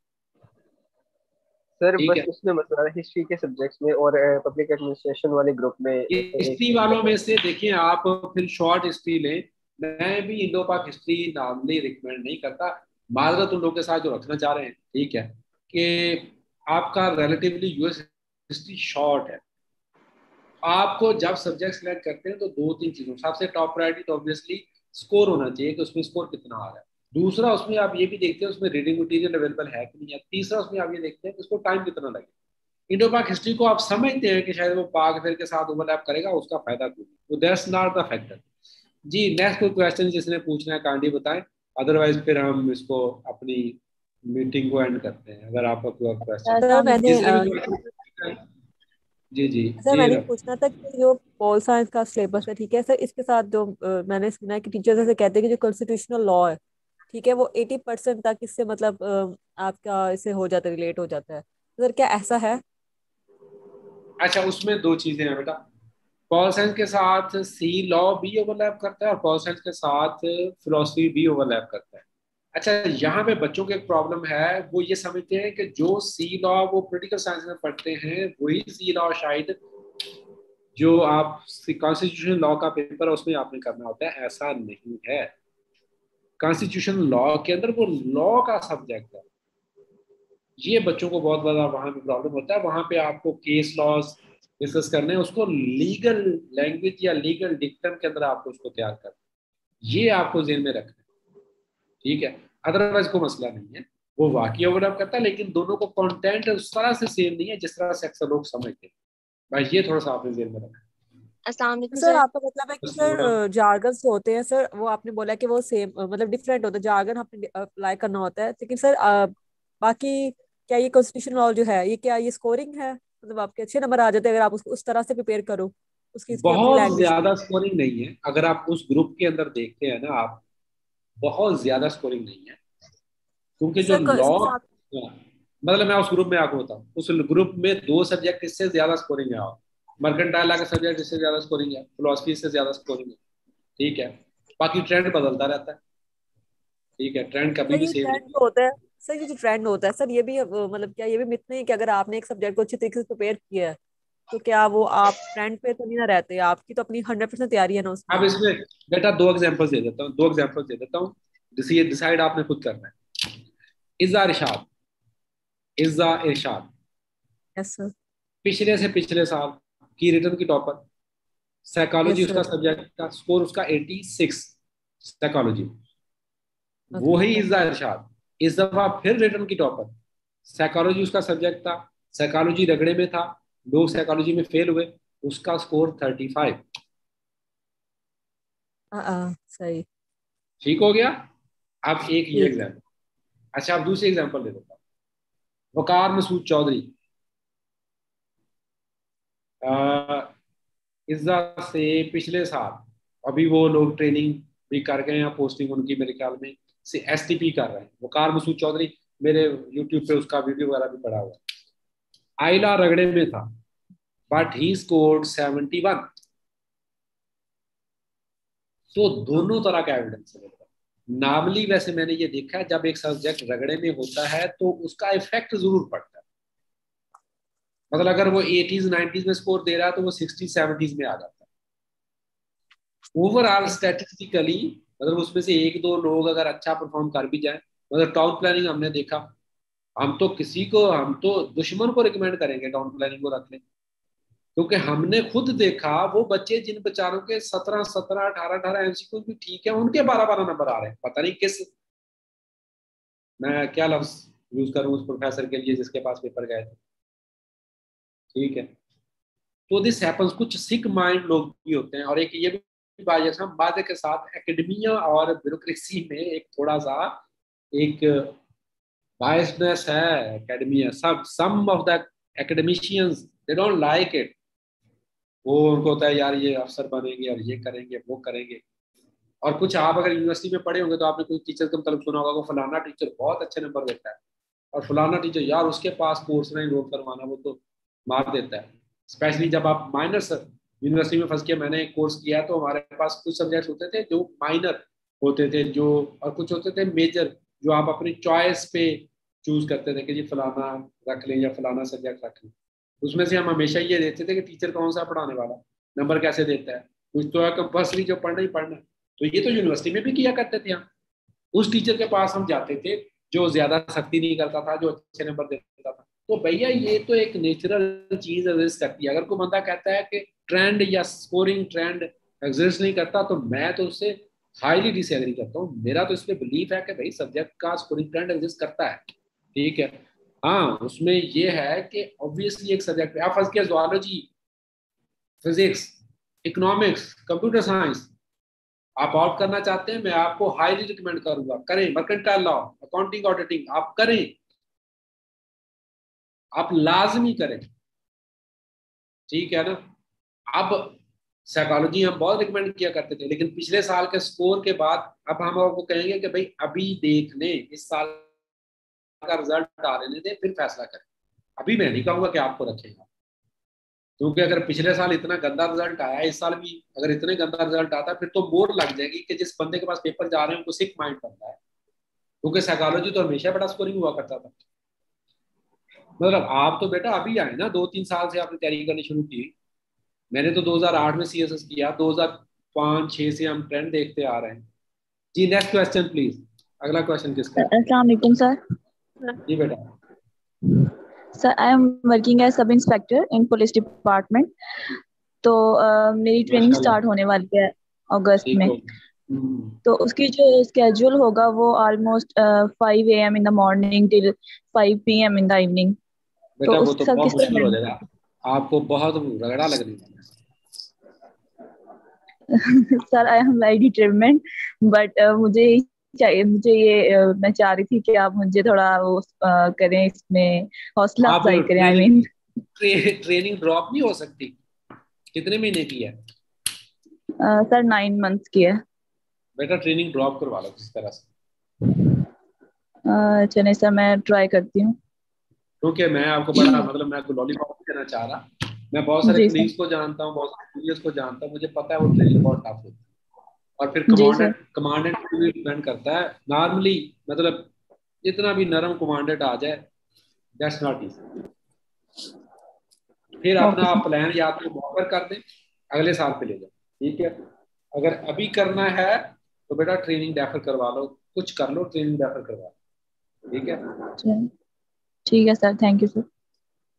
सर बस उसमें मसला हिस्ट्री के सब्जेक्ट्स में और पब्लिक एडमिनिस्ट्रेशन वाले ग्रुप में, हिस्ट्री वालों में से देखें आप फिर शॉर्ट हिस्ट्री लें। मैं भी इंडो पाक हिस्ट्री नॉर्मली रिकमेंड नहीं करता, माजरत उन लोगों के साथ जो रखना चाह रहे हैं, ठीक है, कि आपका रिलेटिवली यूएस हिस्ट्री शॉर्ट है। आपको जब सब्जेक्ट सिलेक्ट करते हैं तो 2-3 चीज़ों, सबसे टॉप प्रायोरिटी तो ऑब्वियसली स्कोर होना चाहिए कि उसमें स्कोर कितना आ रहा है। दूसरा, उसमें आप ये भी देखते हैं उसमें रीडिंग मटेरियल अवेलेबल है कि नहीं है। तीसरा, उसमें आप ये देखते हैं कि उसको टाइम कितना लगे। इंडो पाक हिस्ट्री को आप समझते हैं कि शायद वो पाक अफेयर के साथ ओवरलैप करेगा, उसका फायदा क्यों नहीं, दैट्स नॉट द फैक्टर जी। नेक्स्ट कोई क्वेश्चन जिसने पूछना है काइंडली बताएं, अदरवाइज फिर हम इसको अपनी मीटिंग को एंड करते हैं। अगर आपका कोई क्वेश्चन। जी जी सर, मैंने पूछना था कि जो पॉल साइंस का सिलेबस है, ठीक है सर, इसके साथ जो मैंने सुना है कि टीचर्स ऐसे कहते हैं कि जो कॉन्स्टिट्यूशनल लॉ है, ठीक है, वो 80% तक इससे मतलब आपका इससे हो जाता है, रिलेट हो जाता है, सर क्या ऐसा है? अच्छा, उसमें 2 चीजें हैं बेटा, पॉल साइंस के साथ सी लॉ भी ओवरलैप करता है और पॉल साइंस के साथ फिलोसफी भी ओवरलैप करता है। अच्छा, यहाँ पे बच्चों की एक प्रॉब्लम है, वो ये समझते हैं कि जो सी लॉ वो पोलिटिकल साइंस में पढ़ते हैं, वही सी लॉ शायद जो आप कॉन्स्टिट्यूशन लॉ का पेपर है उसमें आपने करना होता है। ऐसा नहीं है, कॉन्स्टिट्यूशन लॉ के अंदर वो लॉ का सब्जेक्ट है। ये बच्चों को बहुत बड़ा वहाँ पे प्रॉब्लम होता है। वहाँ पे आपको केस लॉज डिस्कस करने हैं, उसको लीगल लैंग्वेज या लीगल डिक्टम के अंदर आपको उसको तैयार करना, ये आपको जेहन में रखना, ठीक है। अदरवाइज कोई मसला नहीं है, वो वाकई ओवरलैप करता है, लेकिन दोनों को कंटेंट उस तरह से सेम नहीं है जिस तरह से अक्सर लोग समझते हैं। भाई ये थोड़ा सा आपने ध्यान में रखना। अस्सलाम वालेकुम सर, आपका मतलब है कि सर जार्गन्स होते हैं सर, वो आपने बोला कि वो सेम मतलब डिफरेंट होता है, जार्गन आपने अप्लाई करना होता है, लेकिन सर बाकी क्या ये कॉन्स्टिट्यूशन लॉ जो है, ये क्या ये स्कोरिंग है, मतलब आपके अच्छे नंबर आ जाते हैं अगर आप उसको उस तरह से प्रिपेयर करो? उसकी बहुत ज्यादा स्कोरिंग नहीं है, अगर आप उस ग्रुप के अंदर देखते हैं ना, आप बहुत ज्यादा स्कोरिंग नहीं है, क्योंकि जो लॉ, मतलब मैं उस ग्रुप में आपको बताऊँ, उस ग्रुप में 2 सब्जेक्ट इससे ज्यादा स्कोरिंग है, मर्केंटाइल लॉ का सब्जेक्ट इससे ज्यादा स्कोरिंग है, फिलोसफी इससे ज्यादा स्कोरिंग है, ठीक है। बाकी ट्रेंड बदलता रहता है, ठीक है, ट्रेंड कभी भी सेम होता है सर। ये जो ट्रेंड होता है सर, ये भी मतलब क्या ये भी मिथ नहीं है कि अगर आपने एक सब्जेक्ट को अच्छे तरीके से प्रिपेयर किया है तो क्या वो आप ट्रेंड पे तो नहीं ना रहते, आपकी तो अपनी 100% तैयारी है ना उसमें। अब इसमें बेटा 2 एग्जांपल्स दे देता हूँ, 2 एग्जांपल्स दे देता हूँ, जिससे ये डिसाइड आपने खुद करना है। इज़ा इरशाद यस सर, पिछले से पिछले साल की रिटर्न की टॉपर, साइकोलॉजी उसका सब्जेक्ट का स्कोर उसका 86 साइकोलॉजी, वही इज़ा इरशाद इस दफा फिर रिटर्न की टॉपर, साइकोलॉजी उसका सब्जेक्ट था, साइकोलॉजी रगड़े में था, लोग साइकोलॉजी में फेल हुए, उसका स्कोर 35, सही, ठीक हो गया। अब एक ये एग्जाम्पल। अच्छा, अब दूसरी एग्जाम्पल ले लेता हूँ, वकार मसूद चौधरी, इज़्ज़ा से पिछले साल, अभी वो लोग ट्रेनिंग भी कर गए या पोस्टिंग उनकी मेरे ख्याल में से STP कर रहे हैं, वकार मसूद चौधरी, मेरे YouTube पे उसका वीडियो वगैरह भी पड़ा हुआ है। आइला रगड़े में था, बट ही स्कोर्ड 71, तो दोनों तरह का एविडेंस है। नॉर्मली वैसे मैंने ये देखा है, जब एक सब्जेक्ट रगड़े में होता है तो उसका इफेक्ट जरूर पड़ता है, मतलब अगर वो 80s 90s में स्कोर दे रहा है तो वो 60s 70s में आ जाता है ओवरऑल स्टैटिस्टिकली। मतलब उसमें से 1-2 लोग अगर अच्छा परफॉर्म कर भी जाए, मतलब टाउन प्लानिंग हमने देखा, हम तो दुश्मन को रिकमेंड करेंगे टाउन प्लानिंग को रख लें, क्योंकि हमने खुद देखा वो बच्चे जिन बेचारों के 17, 17, 18, 18 MCQ भी ठीक है, उनके 12-12 नंबर आ रहे हैं, पता नहीं किस, मैं क्या लफ्ज यूज करूं उस प्रोफेसर के लिए जिसके पास पेपर गए थे, ठीक है। तो दिस हैपन्स, कुछ सिक माइंड लोग भी होते हैं। और एक ये भी बात, हम वादे के साथ एकेडमिया और ब्यूरोक्रेसी में एक थोड़ा सा एक biasness है academia. Some of the academicians they don't like it. वो उनको होता है यार ये अफसर बनेंगे और ये करेंगे वो करेंगे. और कुछ आप अगर यूनिवर्सिटी में पढ़े होंगे तो आपने कोई टीचर का मतलब सुना होगा वो फलाना टीचर बहुत अच्छे नंबर देता है और फलाना टीचर यार उसके पास कोर्स में एनरोल करवाना वो तो मार देता है. स्पेशली जब आप माइनर यूनिवर्सिटी में फंस के मैंने एक कोर्स किया तो हमारे पास कुछ सब्जेक्ट होते थे जो माइनर होते थे जो और कुछ होते थे मेजर जो आप अपनी चॉइस पे चूज करते थे कि जी फलाना रख लें या फलाना सब्जेक्ट रख लें. उसमें से हम हमेशा ये देखते थे कि टीचर कौन सा पढ़ाने वाला नंबर कैसे देता है. कुछ तो है कंपल्सरी जो पढ़ना ही पढ़ना. तो ये तो यूनिवर्सिटी में भी किया करते थे हम. उस टीचर के पास हम जाते थे जो ज्यादा सख्ती नहीं करता था जो अच्छे नंबर देता था. तो भैया ये तो एक नेचुरल चीज एग्जिस्ट करती है. अगर कोई बंदा कहता है कि ट्रेंड या स्कोरिंग ट्रेंड एग्जिस्ट नहीं करता तो मैं तो उससे हाईली डिसएग्री करता हूँ. मेरा तो इसमें बिलीफ है कि भाई सब्जेक्ट का स्कोरिंग ट्रेंड एग्जिस्ट करता है. ठीक है हाँ उसमें ये है कि ऑब्वियसली एक सब्जेक्ट आप फर्स्ट किया zoology physics economics computer science आप ऑप्ट करना चाहते हैं मैं आपको हाईली रिकमेंड करूंगा करें. मर्केंटाइल लॉ अकाउंटिंग ऑडिटिंग आप करें आप लाजमी करें. ठीक है ना. अब साइकोलॉजी हम बहुत रिकमेंड किया करते थे लेकिन पिछले साल के स्कोर के बाद अब हम आपको कहेंगे कि भाई अभी देख लें इस साल का रिजल्ट आ रहे थे फिर फैसला करें. अभी मैं नहीं कहूंगा कि आपको रखेगा क्योंकि अगर पिछले साल इतना गंदा रिजल्ट आया इस साल भी अगर इतने गंदा रिजल्ट आता फिर तो मोर लग जाएगी कि जिस बंदे के पास पेपर जा रहे हैं उनको सिक माइंड बनता है. क्योंकि साइकोलॉजी तो हमेशा बड़ा स्कोरिंग हुआ करता था. मतलब आप तो बेटा अभी आए ना 2-3 साल से आपने तैयारी करनी शुरू की. मैंने तो 2008 में CSS किया 2005-06 से हम ट्रेंड देखते आ रहे हैं. जी नेक्स्ट क्वेश्चन प्लीज. अगला क्वेश्चन किसका है. अस्सलाम वालेकुम सर. जी बेटा. Sir I am working as sub inspector in police department. तो मेरी ट्रेनिंग स्टार्ट होने वाली है अगस्त में. तो उसकी जो स्केड्यूल होगा वो almost 5 AM in the morning till 5 PM in the evening. तो उसका किस तरह हो जाएगा. आपको बहुत रगड़ा लगने वाला है. Sir I am very determined but मुझे ये मैं चाह रही थी कि आप मुझे थोड़ा वो करें इसमें हौसला अफजाई करें. आई मीन ट्रेनिंग ड्रॉप नहीं हो सकती. कितने महीने की है. सर 9 months की है. बेटा ट्रेनिंग ड्रॉप करवा लो किसी तरह से. चलिए सर मैं ट्राई करती हूँ. क्योंकि मैं आपको बड़ा मतलब मैं आपको लॉलीपॉप देना चाह रहा. मैं बहुत सारे क्लीग्स को जानता हूँ बहुत सारे जूनियर्स को जानता हूँ. मुझे पता है वो ट्रेनिंग बहुत टफ होती है और फिर कमांडेंट भी डिपेंड करता है. नॉर्मली मतलब जितना भी नरम कमांडेंट आ जाए दैट्स नॉट इजी. फिर अपना प्लान या तो बॉर्डर कर दें अगले साल पे ले जाओ. ठीक है अगर अभी करना है तो बेटा ट्रेनिंग डेफर करवा लो. कुछ कर लो ट्रेनिंग डेफर करवा लो. ठीक है ठीक है sir. Thank you sir.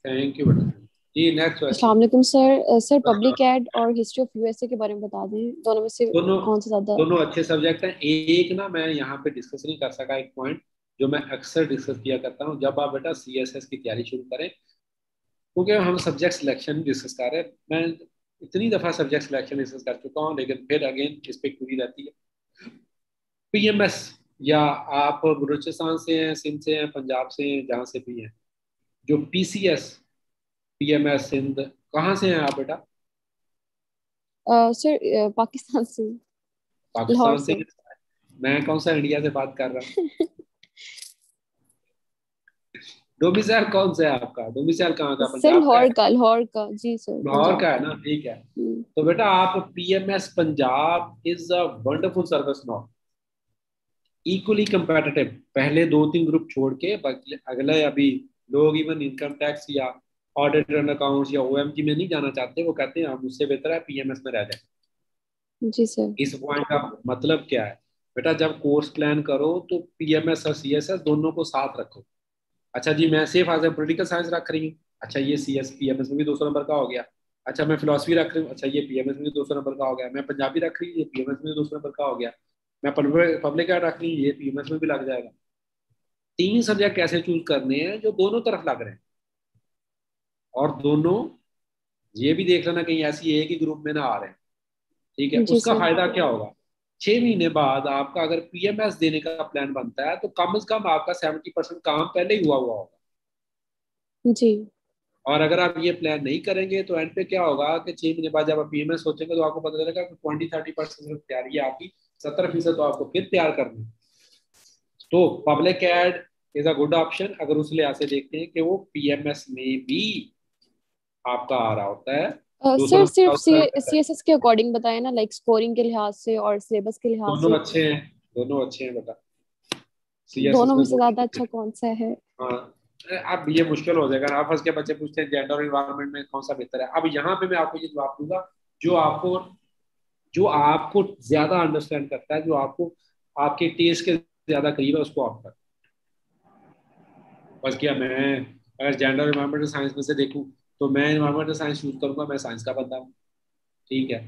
Thank you बेटा. जी नेक्स्ट. अस्सलाम वालेकुम सर. सर पब्लिक एड और हिस्ट्री ऑफ यूएसए के बारे में बता दें. दोनों में से कौन सा ज्यादा. दोनों अच्छे सब्जेक्ट हैं. एक ना मैं यहाँ पे डिस्कस नहीं कर सका एक पॉइंट जो मैं अक्सर डिस्कस किया करता हूँ. जब आप बेटा सीएसएस की तैयारी शुरू करें क्योंकि हम सब्जेक्ट सिलेक्शन डिस्कस कर रहे हैं. मैं इतनी दफा सब्जेक्ट सिलेक्शन डिस्कस कर चुका हूँ लेकिन फिर अगेन इस पर पूरी रहती है. पीएमएस या आप बलूचिस्तान से हैं सिंध से हैं पंजाब से हैं जहाँ से भी हैं जो पीसीएस पीएमएस सिंध कहाँ से हैं आप बेटा. सर पाकिस्तान से. पाकिस्तान से. मैं कौन सा इंडिया से बात कर रहा हूँ. डोमिसाइल कौन सा है आपका. डोमिसाइल कहाँ का. सर लाहौर का. जी सर लाहौर का है ना. ठीक है तो बेटा आप PMS Punjab is a wonderful service now equally competitive. पहले 2-3 ग्रुप छोड़ के अगले अभी लोग इवन इनकम टैक्स या ऑडिटर अकाउंट्स या ओएमजी में नहीं जाना चाहते. वो कहते हैं हम उससे बेहतर है पीएमएस में रह जाए. जी सर इस पॉइंट का मतलब क्या है बेटा. जब कोर्स प्लान करो तो पीएमएस और सीएसएस दोनों को साथ रखो. अच्छा जी मैं सिर्फ आज पोलिटिकल साइंस रख रही हूँ. अच्छा ये CS PMS में भी 200 नंबर का हो गया. अच्छा मैं फिलोसफी रख रही हूँ. अच्छा ये PMS में भी 200 नंबर का हो गया. मैं पंजाबी रख रही हूँ ये PMS में भी 200 नंबर का हो गया. मैं पब्लिक एड रख रही हूँ ये PMS में भी लग जाएगा. 3 सब्जेक्ट कैसे चूज करने हैं जो दोनों तरफ लग रहे हैं. और दोनों ये भी देख लेना कहीं ऐसी एक ही ग्रुप में ना आ रहे हैं. ठीक है उसका फायदा क्या होगा. 6 महीने बाद आपका अगर पीएमएस देने का प्लान बनता है तो कम से कम आपका 70% काम पहले ही हुआ होगा जी। और अगर आप ये प्लान नहीं करेंगे तो एंड पे क्या होगा कि 6 महीने बाद जब आप पीएमएस सोचेंगे तो आपको पता चलेगा कि 20-30% तैयारी है आपकी, 70% तो आपको फिर तैयार करनी। तो public ad is a good option अगर उस लिहाज से देखते हैं कि वो पीएमएस में भी आपका आ रहा होता है। सर सिर्फ सीएसएस के अकॉर्डिंग बताएं ना, लाइक स्कोरिंग के लिहाज से और सिलेबस के लिहाज से। दोनों अच्छे हैं बता, दोनों में से ज्यादा अच्छा कौन सा है? अब ये मुश्किल हो जाएगा ना, फर्स्ट के बच्चे पूछते हैं जेंडर और एनवायरनमेंट में कौन सा बेहतर है। अब यहाँ पे मैं आपको ये जवाब दूंगा जो आपको ज्यादा अंडरस्टैंड करता है, जो आपको आपके टेस्ट के ज्यादा करीब है उसको आप कर। बस क्या मैं अगर जेंडर एनवायरनमेंट साइंस में से देखूं तो मैं एनवायरमेंटल साइंस चूज करूंगा, मैं साइंस का बंदा हूँ, ठीक है।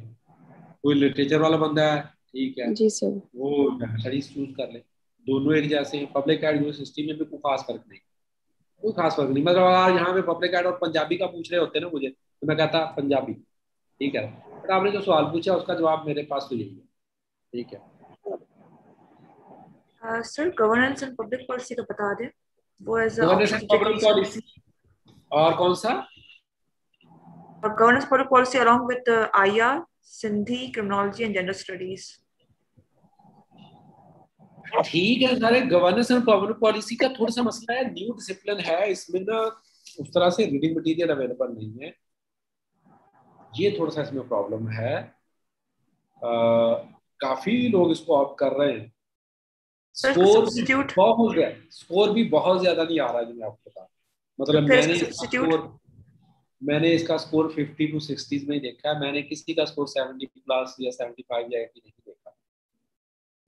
कोई लिटरेचर वाला बंदा है, ठीक है जी सर, वो स्टडीज चूज कर ले। दोनों एक जैसे हैं, पब्लिक एड यूनिवर्सिटी में भी कोई खास फर्क नहीं। मतलब अगर यहाँ पे पब्लिक एड और पंजाबी का पूछ रहे होते ना मुझे तो मैं कहता पंजाबी, ठीक है। बट आपने जो सवाल पूछा उसका जवाब मेरे पास तो यही है, ठीक है। Sir governance and public policy का बता दें, वो एज और कौन सा governance public policy along with IR, Sindhi, criminology and gender studies. ठीक है सारे गवर्नेंस एंड पब्लिक पॉलिसी का थोड़ा सा मसला है, न्यू डिसिप्लिन है, इसमें ना उस तरह से रीडिंग मटेरियल अवेलेबल नहीं है, ये थोड़ा सा इसमें प्रॉब्लम है। काफी लोग इसको ऑप्ट कर रहे हैं, स्कोर भी बहुत ज्यादा नहीं आ रहा है, आपको पता। मतलब मैंने इसका स्कोर 50-60 में देखा है, मैंने किसी का स्कोर 70+ या 75 या 80 नहीं देखा।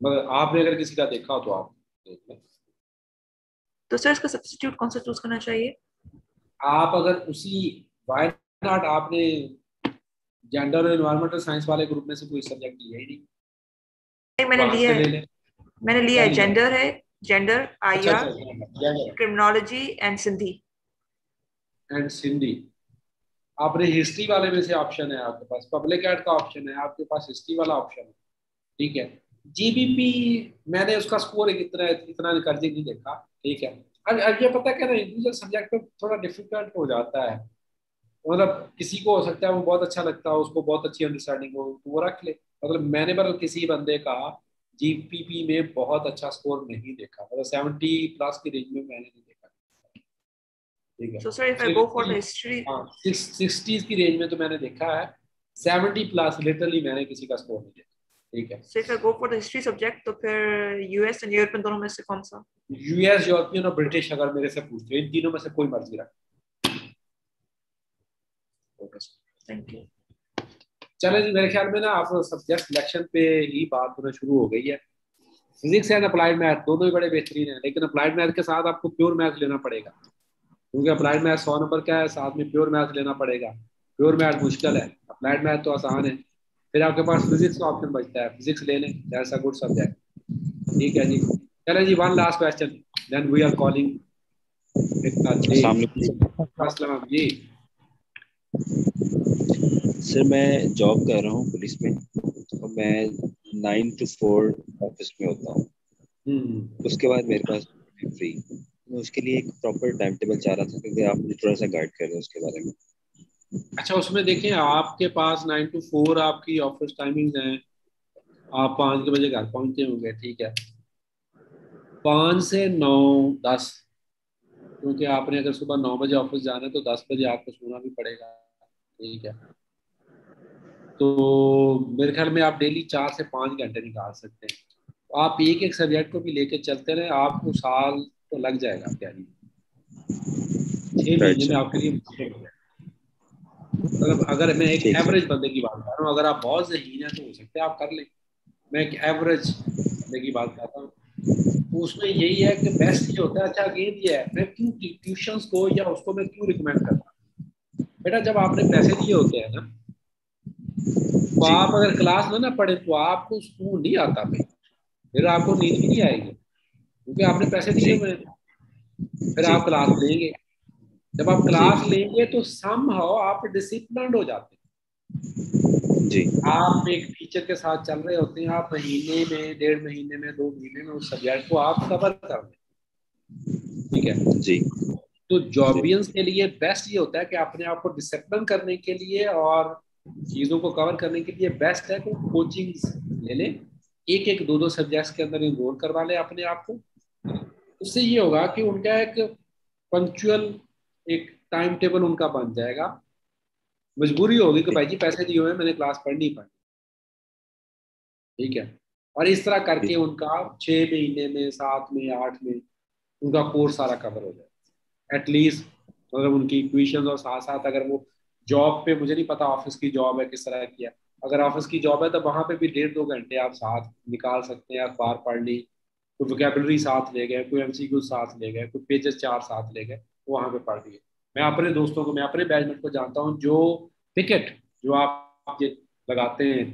मगर आपने अगर किसी का देखा हो तो आप देख लें। तो सर इसका सब्स्टिट्यूट कौन सा चूज करना चाहिए? आप अगर उसी वाई नॉट, आपने जेंडर और एनवायरमेंटल साइंस वाले ग्रुप में से कोई सब्जेक्ट लिया ही नहीं? मैंने लिया है, gender, IR, criminology and Sindhi. आपने हिस्ट्री वाले में से ऑप्शन है आपके पास, पब्लिक एड का ऑप्शन है आपके पास, हिस्ट्री वाला ऑप्शन है, ठीक है। जीबीपी मैंने उसका स्कोर इतना निकालने नहीं देखा, ठीक है। अब ये पता क्या है, इंडिविजुअल सब्जेक्ट पे थोड़ा डिफिकल्ट हो जाता है। मतलब किसी को हो सकता है वो बहुत अच्छा लगता हो, उसको बहुत अच्छी अंडरस्टैंडिंग हो तो वो रख ले। मतलब मैंने बल्कि किसी बंदे का जीपीपी में बहुत अच्छा स्कोर नहीं देखा, मतलब 70+ की रेंज में मैंने नहीं देखा, ठीक है। So sir if I go for history 60 की रेंज में तो मैंने देखा है, 70+ लिटरली मैंने किसी का स्कोर नहीं देखा, ठीक है। So if I go for history subject तो फिर यूएस एंड यूरोपियन दोनों में से कौन सा? यूएस, यूरोपियन और ब्रिटिश अगर मेरे से पूछते हो, इन तीनों में से कोई मर्जी रख। Okay sir, thank you. चले जी, मेरे ख्याल में ना आप सब्जेक्ट सिलेक्शन पे ही बात होना शुरू हो गई है। फिजिक्स एंड अप्लाइड मैथ दोनों ही बड़े बेहतरीन हैं, लेकिन अप्लाइड मैथ के साथ आपको प्योर मैथ लेना पड़ेगा, क्योंकि अप्लाइड मैथ 100 नंबर का है, साथ में प्योर मैथ लेना पड़ेगा। प्योर मैथ मुश्किल है, अप्लाइड मैथ तो आसान है। फिर आपके पास फिजिक्स का ऑप्शन बचता है, फिजिक्स ले लें, दैट्स अ गुड सब्जेक्ट, ठीक है जी। चले जी, one last question then we are calling. अस्सलाम वालेकुम जी। सर मैं जॉब कर रहा हूँ पुलिस में, और मैं 9 to 4 ऑफिस में होता हूँ। उसके बाद मेरे पास फ्री, मैं उसके लिए एक प्रॉपर टाइम टेबल चाह रहा था, क्योंकि आप मुझे थोड़ा सा गाइड कर रहे हैं उसके बारे में। अच्छा, उसमें देखें आपके पास 9 to 4 आपकी ऑफिस टाइमिंग्स हैं, आप 5 बजे घर पहुँचते होंगे, ठीक है। 5 से 9-10, क्योंकि आपने अगर सुबह 9 बजे ऑफिस जाना है तो 10 बजे आपको सोना भी पड़ेगा, ठीक है। तो मेरे ख्याल में आप डेली 4 से 5 घंटे निकाल सकते हैं। तो आप एक सब्जेक्ट को भी लेके चलते रहे, आपको साल तो लग जाएगा तैयारी, 6 महीने में आपके लिए मुश्किल हो जाएगा। मतलब अगर मैं एक एवरेज बंदे की बात कर रहा हूँ, अगर आप बहुत जहीन है तो हो सकता है आप कर लें, मैं एक एवरेज बंदे की बात करता हूँ, उसमें यही है कि बेस्ट ये होता है। अच्छा अगेन ये है, मैं क्यों ट्यूशंस को या उसको मैं क्यों रिकमेंड करता हूँ? बेटा जब आपने पैसे दिए होते हैं ना, तो आप अगर क्लास में ना पढ़े तो आपको सुकून नहीं आता, फिर आपको नींद भी नहीं आएगी, क्योंकि आपने पैसे दिए हुए हैं। फिर आप क्लास लेंगे, जब आप क्लास लेंगे तो समहाउ आप डिसिप्लिन्ड हो जाते हैं, जी आप एक टीचर के साथ चल रहे होते हैं, आप महीने में, डेढ़ महीने में, दो महीने में उस सब्जेक्ट को आप कवर कर लें, ठीक है जी। तो जॉबियंस के लिए बेस्ट ये होता है कि अपने आप को डिसिप्लिन करने के लिए और चीज़ों को कवर करने के लिए बेस्ट है कि कोचिंग ले लें, एक एक दो दो सब्जेक्ट्स के अंदर इनरोल करवा लें अपने आप को। उससे ये होगा कि उनका एक पंक्चुअल एक टाइम टेबल उनका बन जाएगा। मजबूरी होगी कि भाई जी पैसे दिए हुए मैंने क्लास पढ़नी पड़ी, ठीक है। और इस तरह करके उनका 6 महीने में, 7 में, 8 में उनका कोर्स सारा कवर हो जाएगा एटलीस्ट। मतलब उनकी क्वेश्चन और साथ साथ अगर वो जॉब पे, मुझे नहीं पता ऑफिस की जॉब है किस तरह की है, अगर ऑफिस की जॉब है तो वहाँ पे भी 1.5-2 घंटे आप साथ निकाल सकते हैं। अखबार पढ़ ली, कोई वोकेबलरी साथ ले गए, कोई MCQ साथ ले गए, कोई पेजेस 4 साथ ले गए, वहाँ पे पढ़ लिए। मैं अपने दोस्तों को, मैं अपने बैचमेट को जानता हूँ जो टिकट जो आप ये लगाते हैं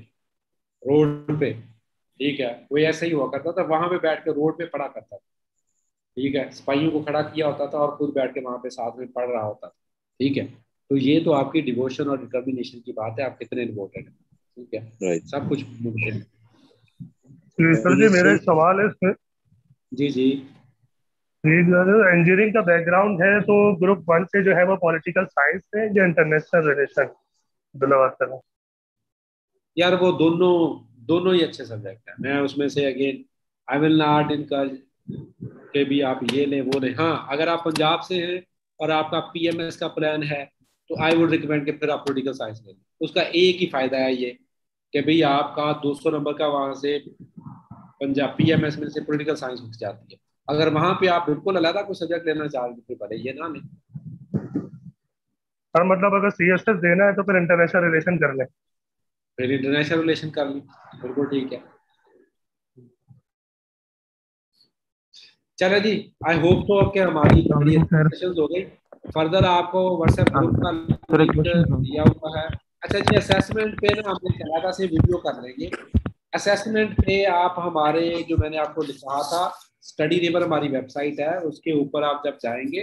रोड पे, ठीक है, वो ऐसा ही हुआ करता था, वहाँ पे बैठ के रोड पे पढ़ा करता था, ठीक है। सिपाहियों को खड़ा किया होता था और खुद बैठ के वहाँ पे साथ में पढ़ रहा होता था, ठीक है। तो ये तो आपकी डिवोशन और डिटर्मिनेशन की बात है, आप कितने डिवोटेड हैं, ठीक है, right. सब कुछ मुमकिन है। सर जी मेरा सवाल है इस पे। जी जी इंजीनियरिंग का बैकग्राउंड है तो ग्रुप 1 से जो है वो पॉलिटिकल साइंस है या इंटरनेशनल रिलेशन, दोनों बात कर रहा हूँ यार। वो दोनों ही अच्छे सब्जेक्ट हैं। मैं उसमें से again I will not encourage के भी आप ये लें वो लें। हाँ, अगर आप पंजाब से हैं और आपका PMS का प्लान है तो आई वुड रिकमेंड कि फिर आप पोलिटिकल साइंस ले लें। उसका एक ही फायदा है ये कि भाई आपका 200 नंबर का वहाँ से पंजाब PMS में से पोलिटिकल साइंस उठ जाती है। अगर वहां पे आप बिल्कुल अलग कोई सब्जेक्ट लेना चाह रहे हैं, ये ना नहीं। और मतलब अगर CSS देना है तो फिर इंटरनेशनल रिलेशन कर लें, फिर इंटरनेशनल रिलेशन कर लें, बिल्कुल ठीक है। चलो जी, आई होप तो आपके हमारी डिस्कशन हो गई। फर्दर आपको WhatsApp ग्रुप का लिंक दिया हुआ है। अच्छा जी, असेसमेंट पे ना हमने कनाडा से वीडियो कर लेंगे। असेसमेंट पे आप हमारे, जो मैंने आपको लिखा था, स्टडी नेबर हमारी वेबसाइट है, उसके ऊपर आप जब जाएंगे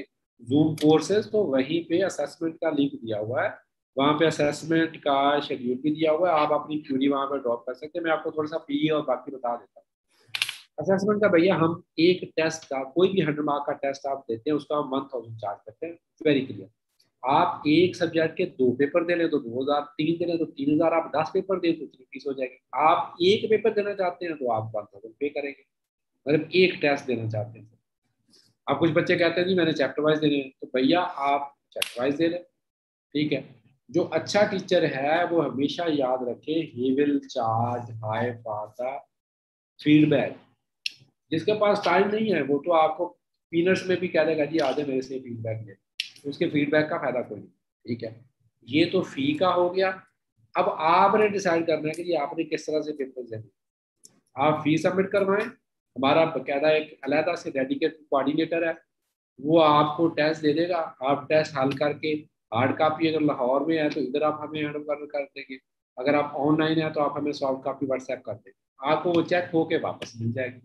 जूम कोर्सेज तो वहीं पे असेसमेंट का लिंक दिया हुआ है, वहाँ पे असेसमेंट का शेड्यूल भी दिया हुआ है। आप अपनी क्यूरी वहाँ पे ड्रॉप कर सकते हैं। मैं आपको थोड़ा सा पीए और बाकी बता देता हूँ। असेसमेंट का भैया हम एक टेस्ट का, कोई भी 100 मार्क का टेस्ट आप देते हैं उसका हम 1000 चार्ज करते हैं। वेरी क्लियर, आप एक सब्जेक्ट के 2 पेपर दे लें तो 2000, 3 दे लें तो 3000, आप 10 पेपर दें तो 3 फीस हो जाएगी। आप एक पेपर देना चाहते हैं तो आप 1000 पे करेंगे, मतलब एक टेस्ट देना चाहते हैं। आप कुछ बच्चे कहते हैं जी मैंने चैप्टर वाइज देने हैं, तो भैया आप चैप्टर वाइज दे लें, ठीक है। जो अच्छा टीचर है वो हमेशा याद रखे, he will charge high for the feedback. जिसके पास टाइम नहीं है वो तो आपको पीनट्स में भी कह देगा जी आज मेरे से फीडबैक ले, उसके फीडबैक का फायदा कोई नहीं, ठीक है। ये तो फी का हो गया। अब आपने डिसाइड करना है कि जी आपने किस तरह से पेपर देना। आप फी सबमिट करवाएं, हमारा बकायदा एक अलहदा से डेडिकेट कोऑर्डिनेटर है, वो आपको टेस्ट दे देगा। आप टेस्ट हल करके हार्ड कापी अगर लाहौर में है तो इधर आप हमें हैंड ओवर कर देंगे, अगर आप ऑनलाइन है तो आप हमें सॉफ्ट कापी व्हाट्सएप कर देंगे, आपको वो चेक होके वापस मिल जाएगी।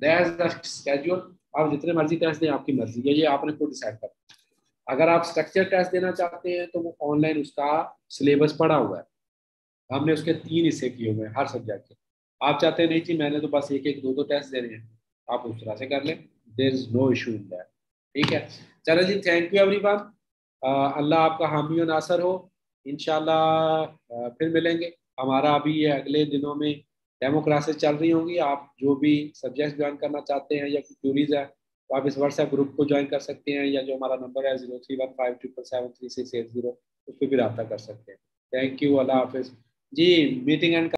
That is the schedule. आप जितने मर्जी टेस्ट दें आपकी मर्जी है, ये आपने खुद डिसाइड करना। अगर आप स्ट्रक्चर टेस्ट देना चाहते हैं तो वो ऑनलाइन उसका सिलेबस पड़ा हुआ है, हमने उसके 3 हिस्से किए हुए हैं हर सब्जेक्ट के। आप चाहते हैं नहीं जी मैंने तो बस एक एक दो दो टेस्ट देने हैं, आप उस तरह से कर लें, there is no issue in that, ठीक है। चलो जी, थैंक यू एवरीवन। अल्लाह आपका हामी और नासर हो। इंशाल्लाह फिर मिलेंगे। हमारा अभी ये अगले दिनों में डेमो क्लासेस चल रही होंगी। आप जो भी सब्जेक्ट ज्वाइन करना चाहते हैं या क्यूरीज है तो आप इस व्हाट्सएप ग्रुप को ज्वाइन कर सकते हैं, या जो हमारा नंबर है 0315773680 उस पर भी रब्ता कर सकते हैं। थैंक यू, अल्लाह हाफिज़ जी। Meeting and